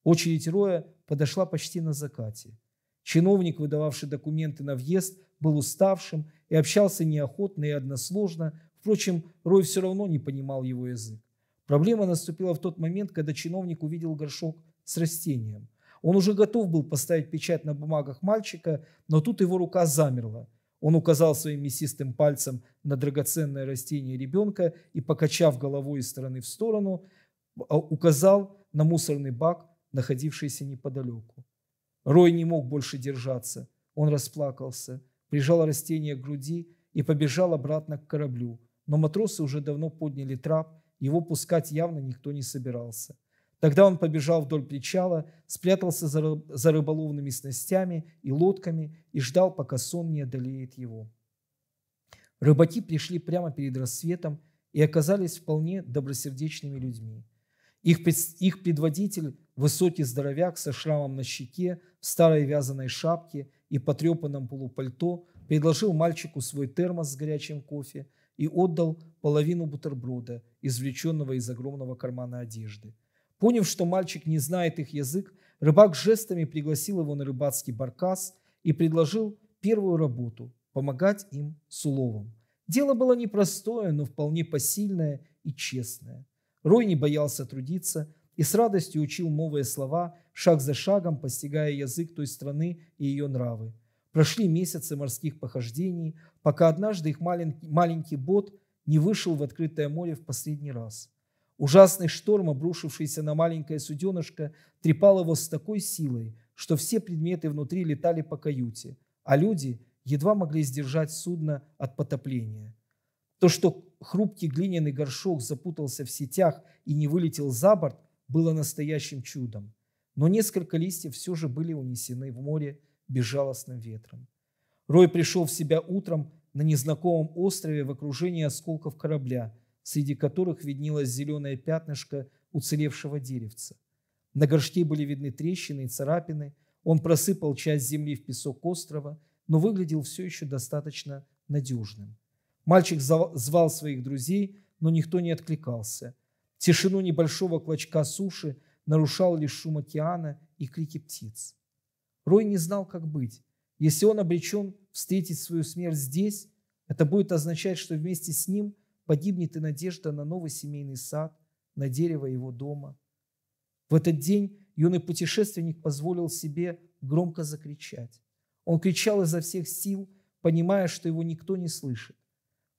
Очередь Роя подошла почти на закате. Чиновник, выдававший документы на въезд, был уставшим и общался неохотно и односложно, впрочем, Рой все равно не понимал его язык. Проблема наступила в тот момент, когда чиновник увидел горшок с растением. Он уже готов был поставить печать на бумагах мальчика, но тут его рука замерла. Он указал своим мясистым пальцем на драгоценное растение ребенка и, покачав головой из стороны в сторону, указал на мусорный бак, находившийся неподалеку. Рой не мог больше держаться. Он расплакался, прижал растение к груди и побежал обратно к кораблю. Но матросы уже давно подняли трап, его пускать явно никто не собирался. Тогда он побежал вдоль причала, спрятался за рыболовными снастями и лодками и ждал, пока сон не одолеет его. Рыбаки пришли прямо перед рассветом и оказались вполне добросердечными людьми. Их предводитель, высокий здоровяк со шрамом на щеке, в старой вязаной шапке и потрепанном полупальто, предложил мальчику свой термос с горячим кофе и отдал половину бутерброда, извлеченного из огромного кармана одежды. Поняв, что мальчик не знает их язык, рыбак жестами пригласил его на рыбацкий баркас и предложил первую работу – помогать им с уловом. Дело было непростое, но вполне посильное и честное. Рой не боялся трудиться и с радостью учил новые слова, шаг за шагом постигая язык той страны и ее нравы. Прошли месяцы морских похождений, пока однажды их маленький бот не вышел в открытое море в последний раз. Ужасный шторм, обрушившийся на маленькое суденышко, трепал его с такой силой, что все предметы внутри летали по каюте, а люди едва могли сдержать судно от потопления. То, что хрупкий глиняный горшок запутался в сетях и не вылетел за борт, было настоящим чудом. Но несколько листьев все же были унесены в море безжалостным ветром. Рой пришел в себя утром на незнакомом острове в окружении осколков корабля, среди которых виднелось зеленое пятнышко уцелевшего деревца. На горшке были видны трещины и царапины, он просыпал часть земли в песок острова, но выглядел все еще достаточно надежным. Мальчик звал своих друзей, но никто не откликался. Тишину небольшого клочка суши нарушал лишь шум океана и крики птиц. Рой не знал, как быть. Если он обречен встретить свою смерть здесь, это будет означать, что вместе с ним погибнет и надежда на новый семейный сад, на дерево его дома. В этот день юный путешественник позволил себе громко закричать. Он кричал изо всех сил, понимая, что его никто не слышит.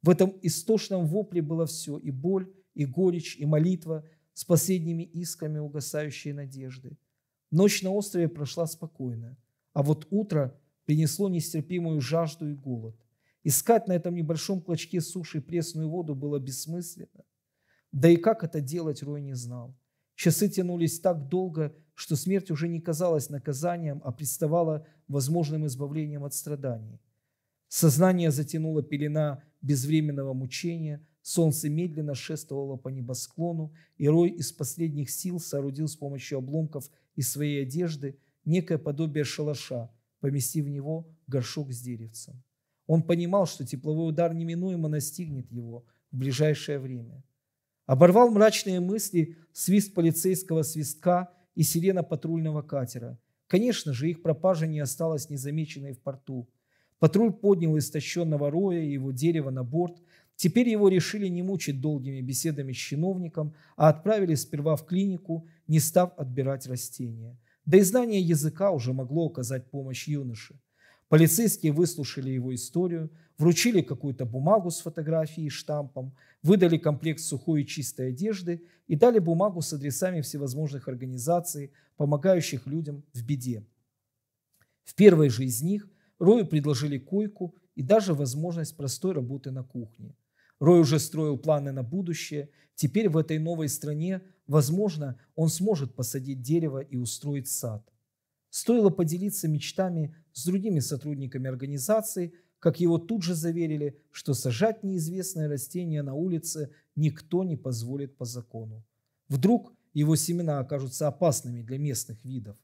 В этом истошном вопле было все – и боль, и горечь, и молитва с последними искрами угасающей надежды. Ночь на острове прошла спокойно, а вот утро принесло нестерпимую жажду и голод. Искать на этом небольшом клочке суши пресную воду было бессмысленно. Да и как это делать, Рой не знал. Часы тянулись так долго, что смерть уже не казалась наказанием, а представала возможным избавлением от страданий. Сознание затянуло пелена безвременного мучения, солнце медленно шествовало по небосклону, и Рой из последних сил соорудил с помощью обломков из своей одежды некое подобие шалаша, поместив в него горшок с деревцем. Он понимал, что тепловой удар неминуемо настигнет его в ближайшее время. Оборвал мрачные мысли свист полицейского свистка и сирена патрульного катера. Конечно же, их пропажа не осталась незамеченной в порту. Патруль поднял истощенного Роя и его дерево на борт. Теперь его решили не мучить долгими беседами с чиновником, а отправили сперва в клинику, не став отбирать растения. Да и знание языка уже могло оказать помощь юноше. Полицейские выслушали его историю, вручили какую-то бумагу с фотографией и штампом, выдали комплект сухой и чистой одежды и дали бумагу с адресами всевозможных организаций, помогающих людям в беде. В первой же из них Рою предложили койку и даже возможность простой работы на кухне. Рой уже строил планы на будущее. Теперь в этой новой стране, возможно, он сможет посадить дерево и устроить сад. Стоило поделиться мечтами с другими сотрудниками организации, как его тут же заверили, что сажать неизвестное растение на улице никто не позволит по закону. Вдруг его семена окажутся опасными для местных видов.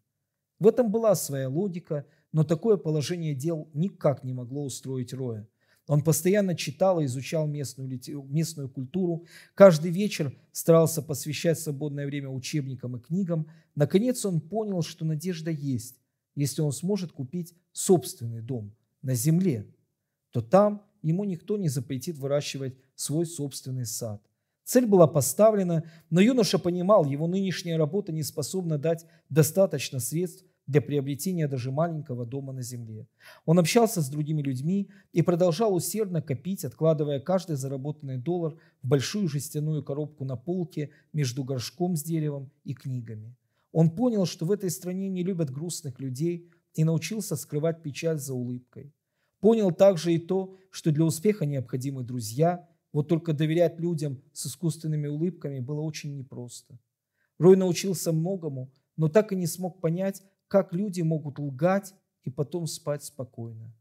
В этом была своя логика, но такое положение дел никак не могло устроить Роя. Он постоянно читал и изучал местную культуру, каждый вечер старался посвящать свободное время учебникам и книгам. Наконец он понял, что надежда есть, если он сможет купить собственный дом на земле, то там ему никто не запретит выращивать свой собственный сад. Цель была поставлена, но юноша понимал, его нынешняя работа не способна дать достаточно средств для приобретения даже маленького дома на земле. Он общался с другими людьми и продолжал усердно копить, откладывая каждый заработанный доллар в большую жестяную коробку на полке между горшком с деревом и книгами. Он понял, что в этой стране не любят грустных людей, и научился скрывать печаль за улыбкой. Понял также и то, что для успеха необходимы друзья, вот только доверять людям с искусственными улыбками было очень непросто. Рой научился многому, но так и не смог понять, как люди могут лгать и потом спать спокойно.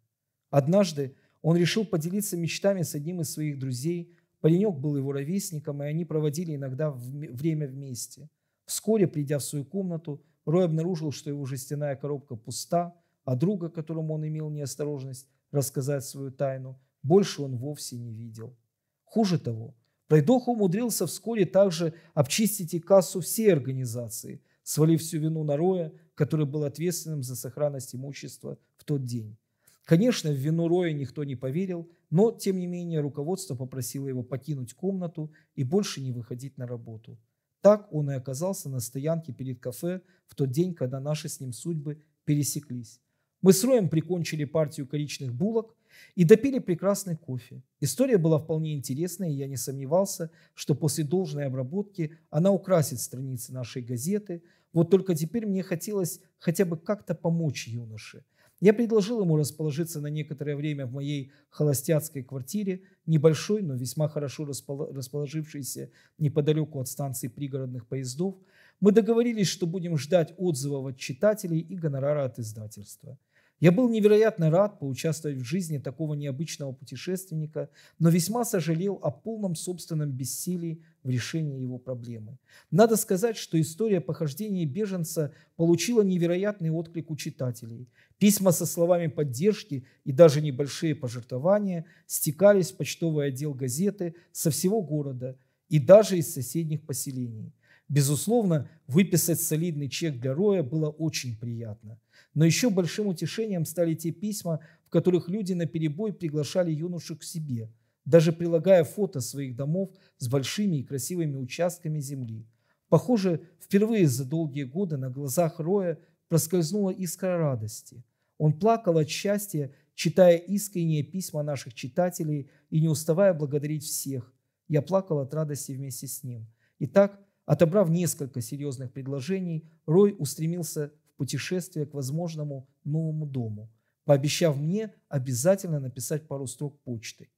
Однажды он решил поделиться мечтами с одним из своих друзей. Паренек был его ровесником, и они проводили иногда время вместе. Вскоре, придя в свою комнату, Рой обнаружил, что его жестяная коробка пуста, а друга, которому он имел неосторожность рассказать свою тайну, больше он вовсе не видел. Хуже того, пройдоха умудрился вскоре также обчистить и кассу всей организации, свалив всю вину на Роя, который был ответственным за сохранность имущества в тот день. Конечно, в вину Роя никто не поверил, но, тем не менее, руководство попросило его покинуть комнату и больше не выходить на работу. Так он и оказался на стоянке перед кафе в тот день, когда наши с ним судьбы пересеклись. Мы с Роем прикончили партию коричных булок и допили прекрасный кофе. История была вполне интересной, и я не сомневался, что после должной обработки она украсит страницы нашей газеты. Вот только теперь мне хотелось хотя бы как-то помочь юноше. Я предложил ему расположиться на некоторое время в моей холостяцкой квартире, небольшой, но весьма хорошо расположившейся неподалеку от станции пригородных поездов. Мы договорились, что будем ждать отзывов от читателей и гонорара от издательства. Я был невероятно рад поучаствовать в жизни такого необычного путешественника, но весьма сожалел о полном собственном бессилии в решении его проблемы. Надо сказать, что история похождения беженца получила невероятный отклик у читателей. Письма со словами поддержки и даже небольшие пожертвования стекались в почтовый отдел газеты со всего города и даже из соседних поселений. Безусловно, выписать солидный чек для Роя было очень приятно. Но еще большим утешением стали те письма, в которых люди наперебой приглашали юношу к себе, даже прилагая фото своих домов с большими и красивыми участками земли. Похоже, впервые за долгие годы на глазах Роя проскользнула искра радости. Он плакал от счастья, читая искренние письма наших читателей и не уставая благодарить всех. Я плакал от радости вместе с ним. Итак, отобрав несколько серьезных предложений, Рой устремился в путешествие к возможному новому дому, пообещав мне обязательно написать пару строк почты.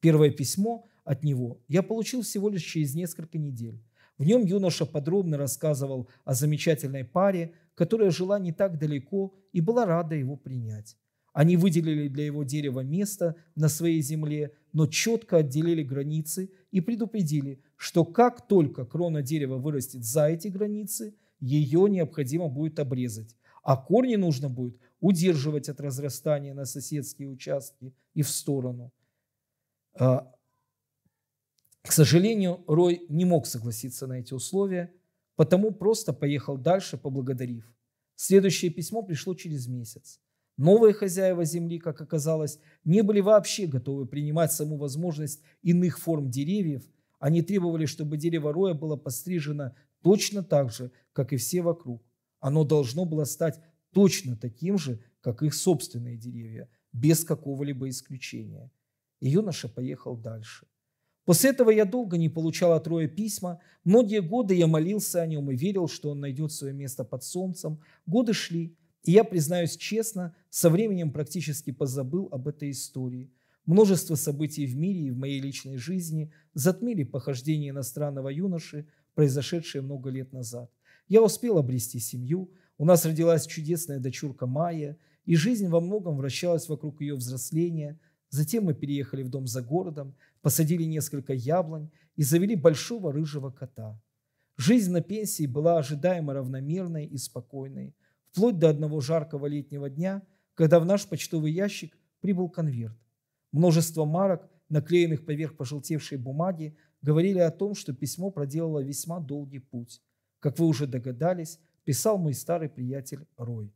Первое письмо от него я получил всего лишь через несколько недель. В нем юноша подробно рассказывал о замечательной паре, которая жила не так далеко и была рада его принять. Они выделили для его дерева место на своей земле, но четко отделили границы и предупредили, что как только крона дерева вырастет за эти границы, ее необходимо будет обрезать, а корни нужно будет удерживать от разрастания на соседские участки и в сторону. К сожалению, Рой не мог согласиться на эти условия, потому просто поехал дальше, поблагодарив. Следующее письмо пришло через месяц. Новые хозяева земли, как оказалось, не были вообще готовы принимать саму возможность иных форм деревьев. Они требовали, чтобы дерево Роя было пострижено точно так же, как и все вокруг. Оно должно было стать точно таким же, как их собственные деревья, без какого-либо исключения. И юноша поехал дальше. После этого я долго не получал от Роя письма. Многие годы я молился о нем и верил, что он найдет свое место под солнцем. Годы шли, и я, признаюсь честно, со временем практически позабыл об этой истории. Множество событий в мире и в моей личной жизни затмили похождение иностранного юноши, произошедшее много лет назад. Я успел обрести семью, у нас родилась чудесная дочурка Майя, и жизнь во многом вращалась вокруг ее взросления. Затем мы переехали в дом за городом, посадили несколько яблонь и завели большого рыжего кота. Жизнь на пенсии была ожидаемо равномерной и спокойной, вплоть до одного жаркого летнего дня, когда в наш почтовый ящик прибыл конверт. Множество марок, наклеенных поверх пожелтевшей бумаги, говорили о том, что письмо проделало весьма долгий путь. Как вы уже догадались, писал мой старый приятель Рой.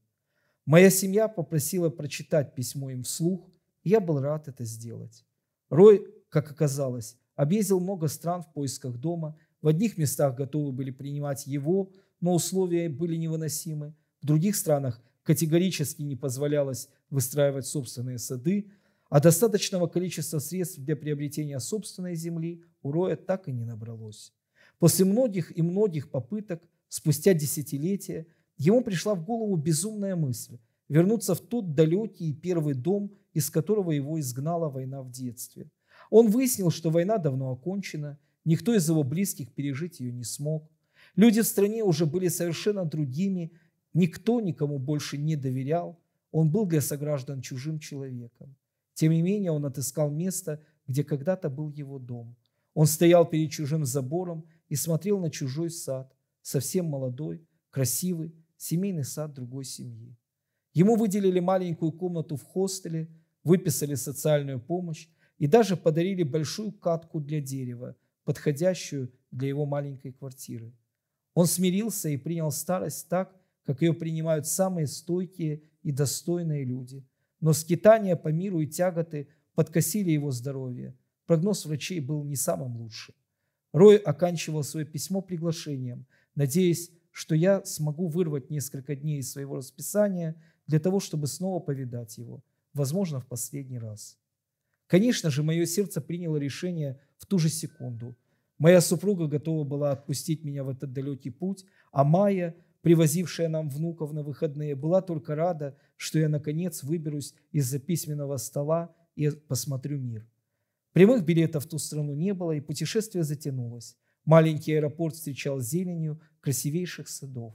Моя семья попросила прочитать письмо им вслух, и я был рад это сделать. Рой, как оказалось, объездил много стран в поисках дома. В одних местах готовы были принимать его, но условия были невыносимы. В других странах категорически не позволялось выстраивать собственные сады, а достаточного количества средств для приобретения собственной земли у Роя так и не набралось. После многих и многих попыток, спустя десятилетия, ему пришла в голову безумная мысль вернуться в тот далекий и первый дом, из которого его изгнала война в детстве. Он выяснил, что война давно окончена, никто из его близких пережить ее не смог. Люди в стране уже были совершенно другими, никто никому больше не доверял, он был для сограждан чужим человеком. Тем не менее, он отыскал место, где когда-то был его дом. Он стоял перед чужим забором и смотрел на чужой сад, совсем молодой, красивый, семейный сад другой семьи. Ему выделили маленькую комнату в хостеле, выписали социальную помощь и даже подарили большую катку для дерева, подходящую для его маленькой квартиры. Он смирился и принял старость так, как ее принимают самые стойкие и достойные люди. Но скитания по миру и тяготы подкосили его здоровье. Прогноз врачей был не самым лучшим. Рой оканчивал свое письмо приглашением, надеясь, что я смогу вырвать несколько дней из своего расписания для того, чтобы снова повидать его, возможно, в последний раз. Конечно же, мое сердце приняло решение в ту же секунду. Моя супруга готова была отпустить меня в этот далекий путь, а Майя, привозившая нам внуков на выходные, была только рада, что я, наконец, выберусь из-за письменного стола и посмотрю мир. Прямых билетов в ту страну не было, и путешествие затянулось. Маленький аэропорт встречал зеленью красивейших садов.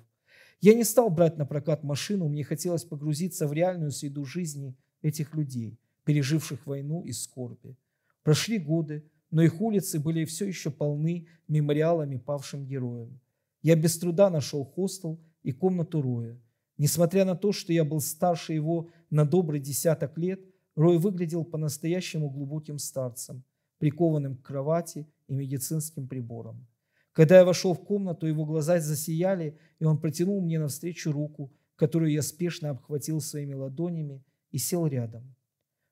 Я не стал брать на прокат машину, мне хотелось погрузиться в реальную среду жизни этих людей, переживших войну и скорби. Прошли годы, но их улицы были все еще полны мемориалами павшим героям. Я без труда нашел хостел и комнату Роя. Несмотря на то, что я был старше его на добрый десяток лет, Рой выглядел по-настоящему глубоким старцем, прикованным к кровати и медицинским приборам. Когда я вошел в комнату, его глаза засияли, и он протянул мне навстречу руку, которую я спешно обхватил своими ладонями и сел рядом.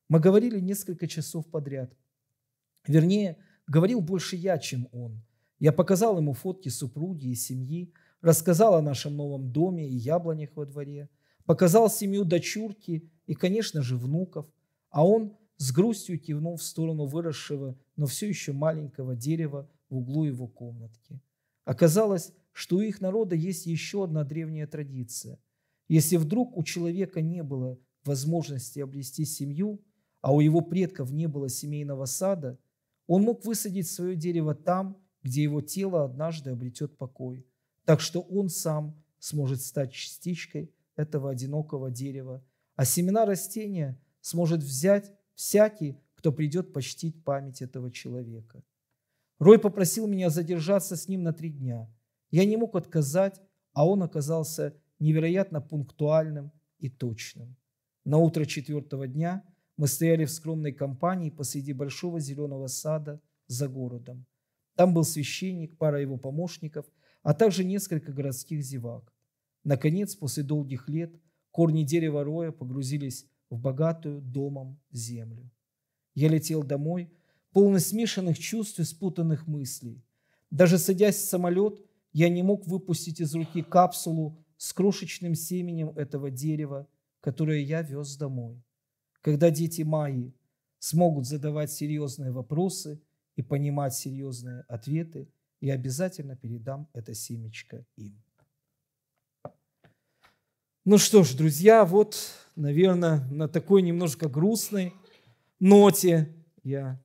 Мы говорили несколько часов подряд. Вернее, говорил больше я, чем он. Я показал ему фотки супруги и семьи, рассказал о нашем новом доме и яблонях во дворе, показал семью дочурки и, конечно же, внуков, а он с грустью кивнул в сторону выросшего, но все еще маленького дерева в углу его комнатки. Оказалось, что у их народа есть еще одна древняя традиция. Если вдруг у человека не было возможности обрести семью, а у его предков не было семейного сада, он мог высадить свое дерево там, где его тело однажды обретет покой, так что он сам сможет стать частичкой этого одинокого дерева, а семена растения сможет взять всякий, кто придет почтить память этого человека. Рой попросил меня задержаться с ним на 3 дня. Я не мог отказать, а он оказался невероятно пунктуальным и точным. На утро 4-го дня мы стояли в скромной компании посреди большого зеленого сада за городом. Там был священник, пара его помощников, а также несколько городских зевак. Наконец, после долгих лет, корни дерева Роя погрузились в богатую домом землю. Я летел домой, полный смешанных чувств и спутанных мыслей. Даже садясь в самолет, я не мог выпустить из руки капсулу с крошечным семенем этого дерева, которое я вез домой. Когда дети Майи смогут задавать серьезные вопросы и понимать серьезные ответы, я обязательно передам это семечко им. Ну что ж, друзья, вот, наверное, на такой немножко грустной ноте я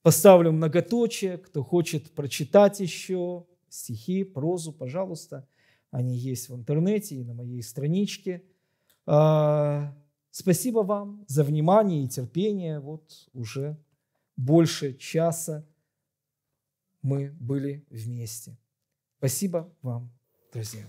поставлю многоточие. Кто хочет прочитать еще стихи, прозу, пожалуйста, они есть в интернете и на моей страничке. Спасибо вам за внимание и терпение. Вот уже больше часа мы были вместе. Спасибо вам, друзья.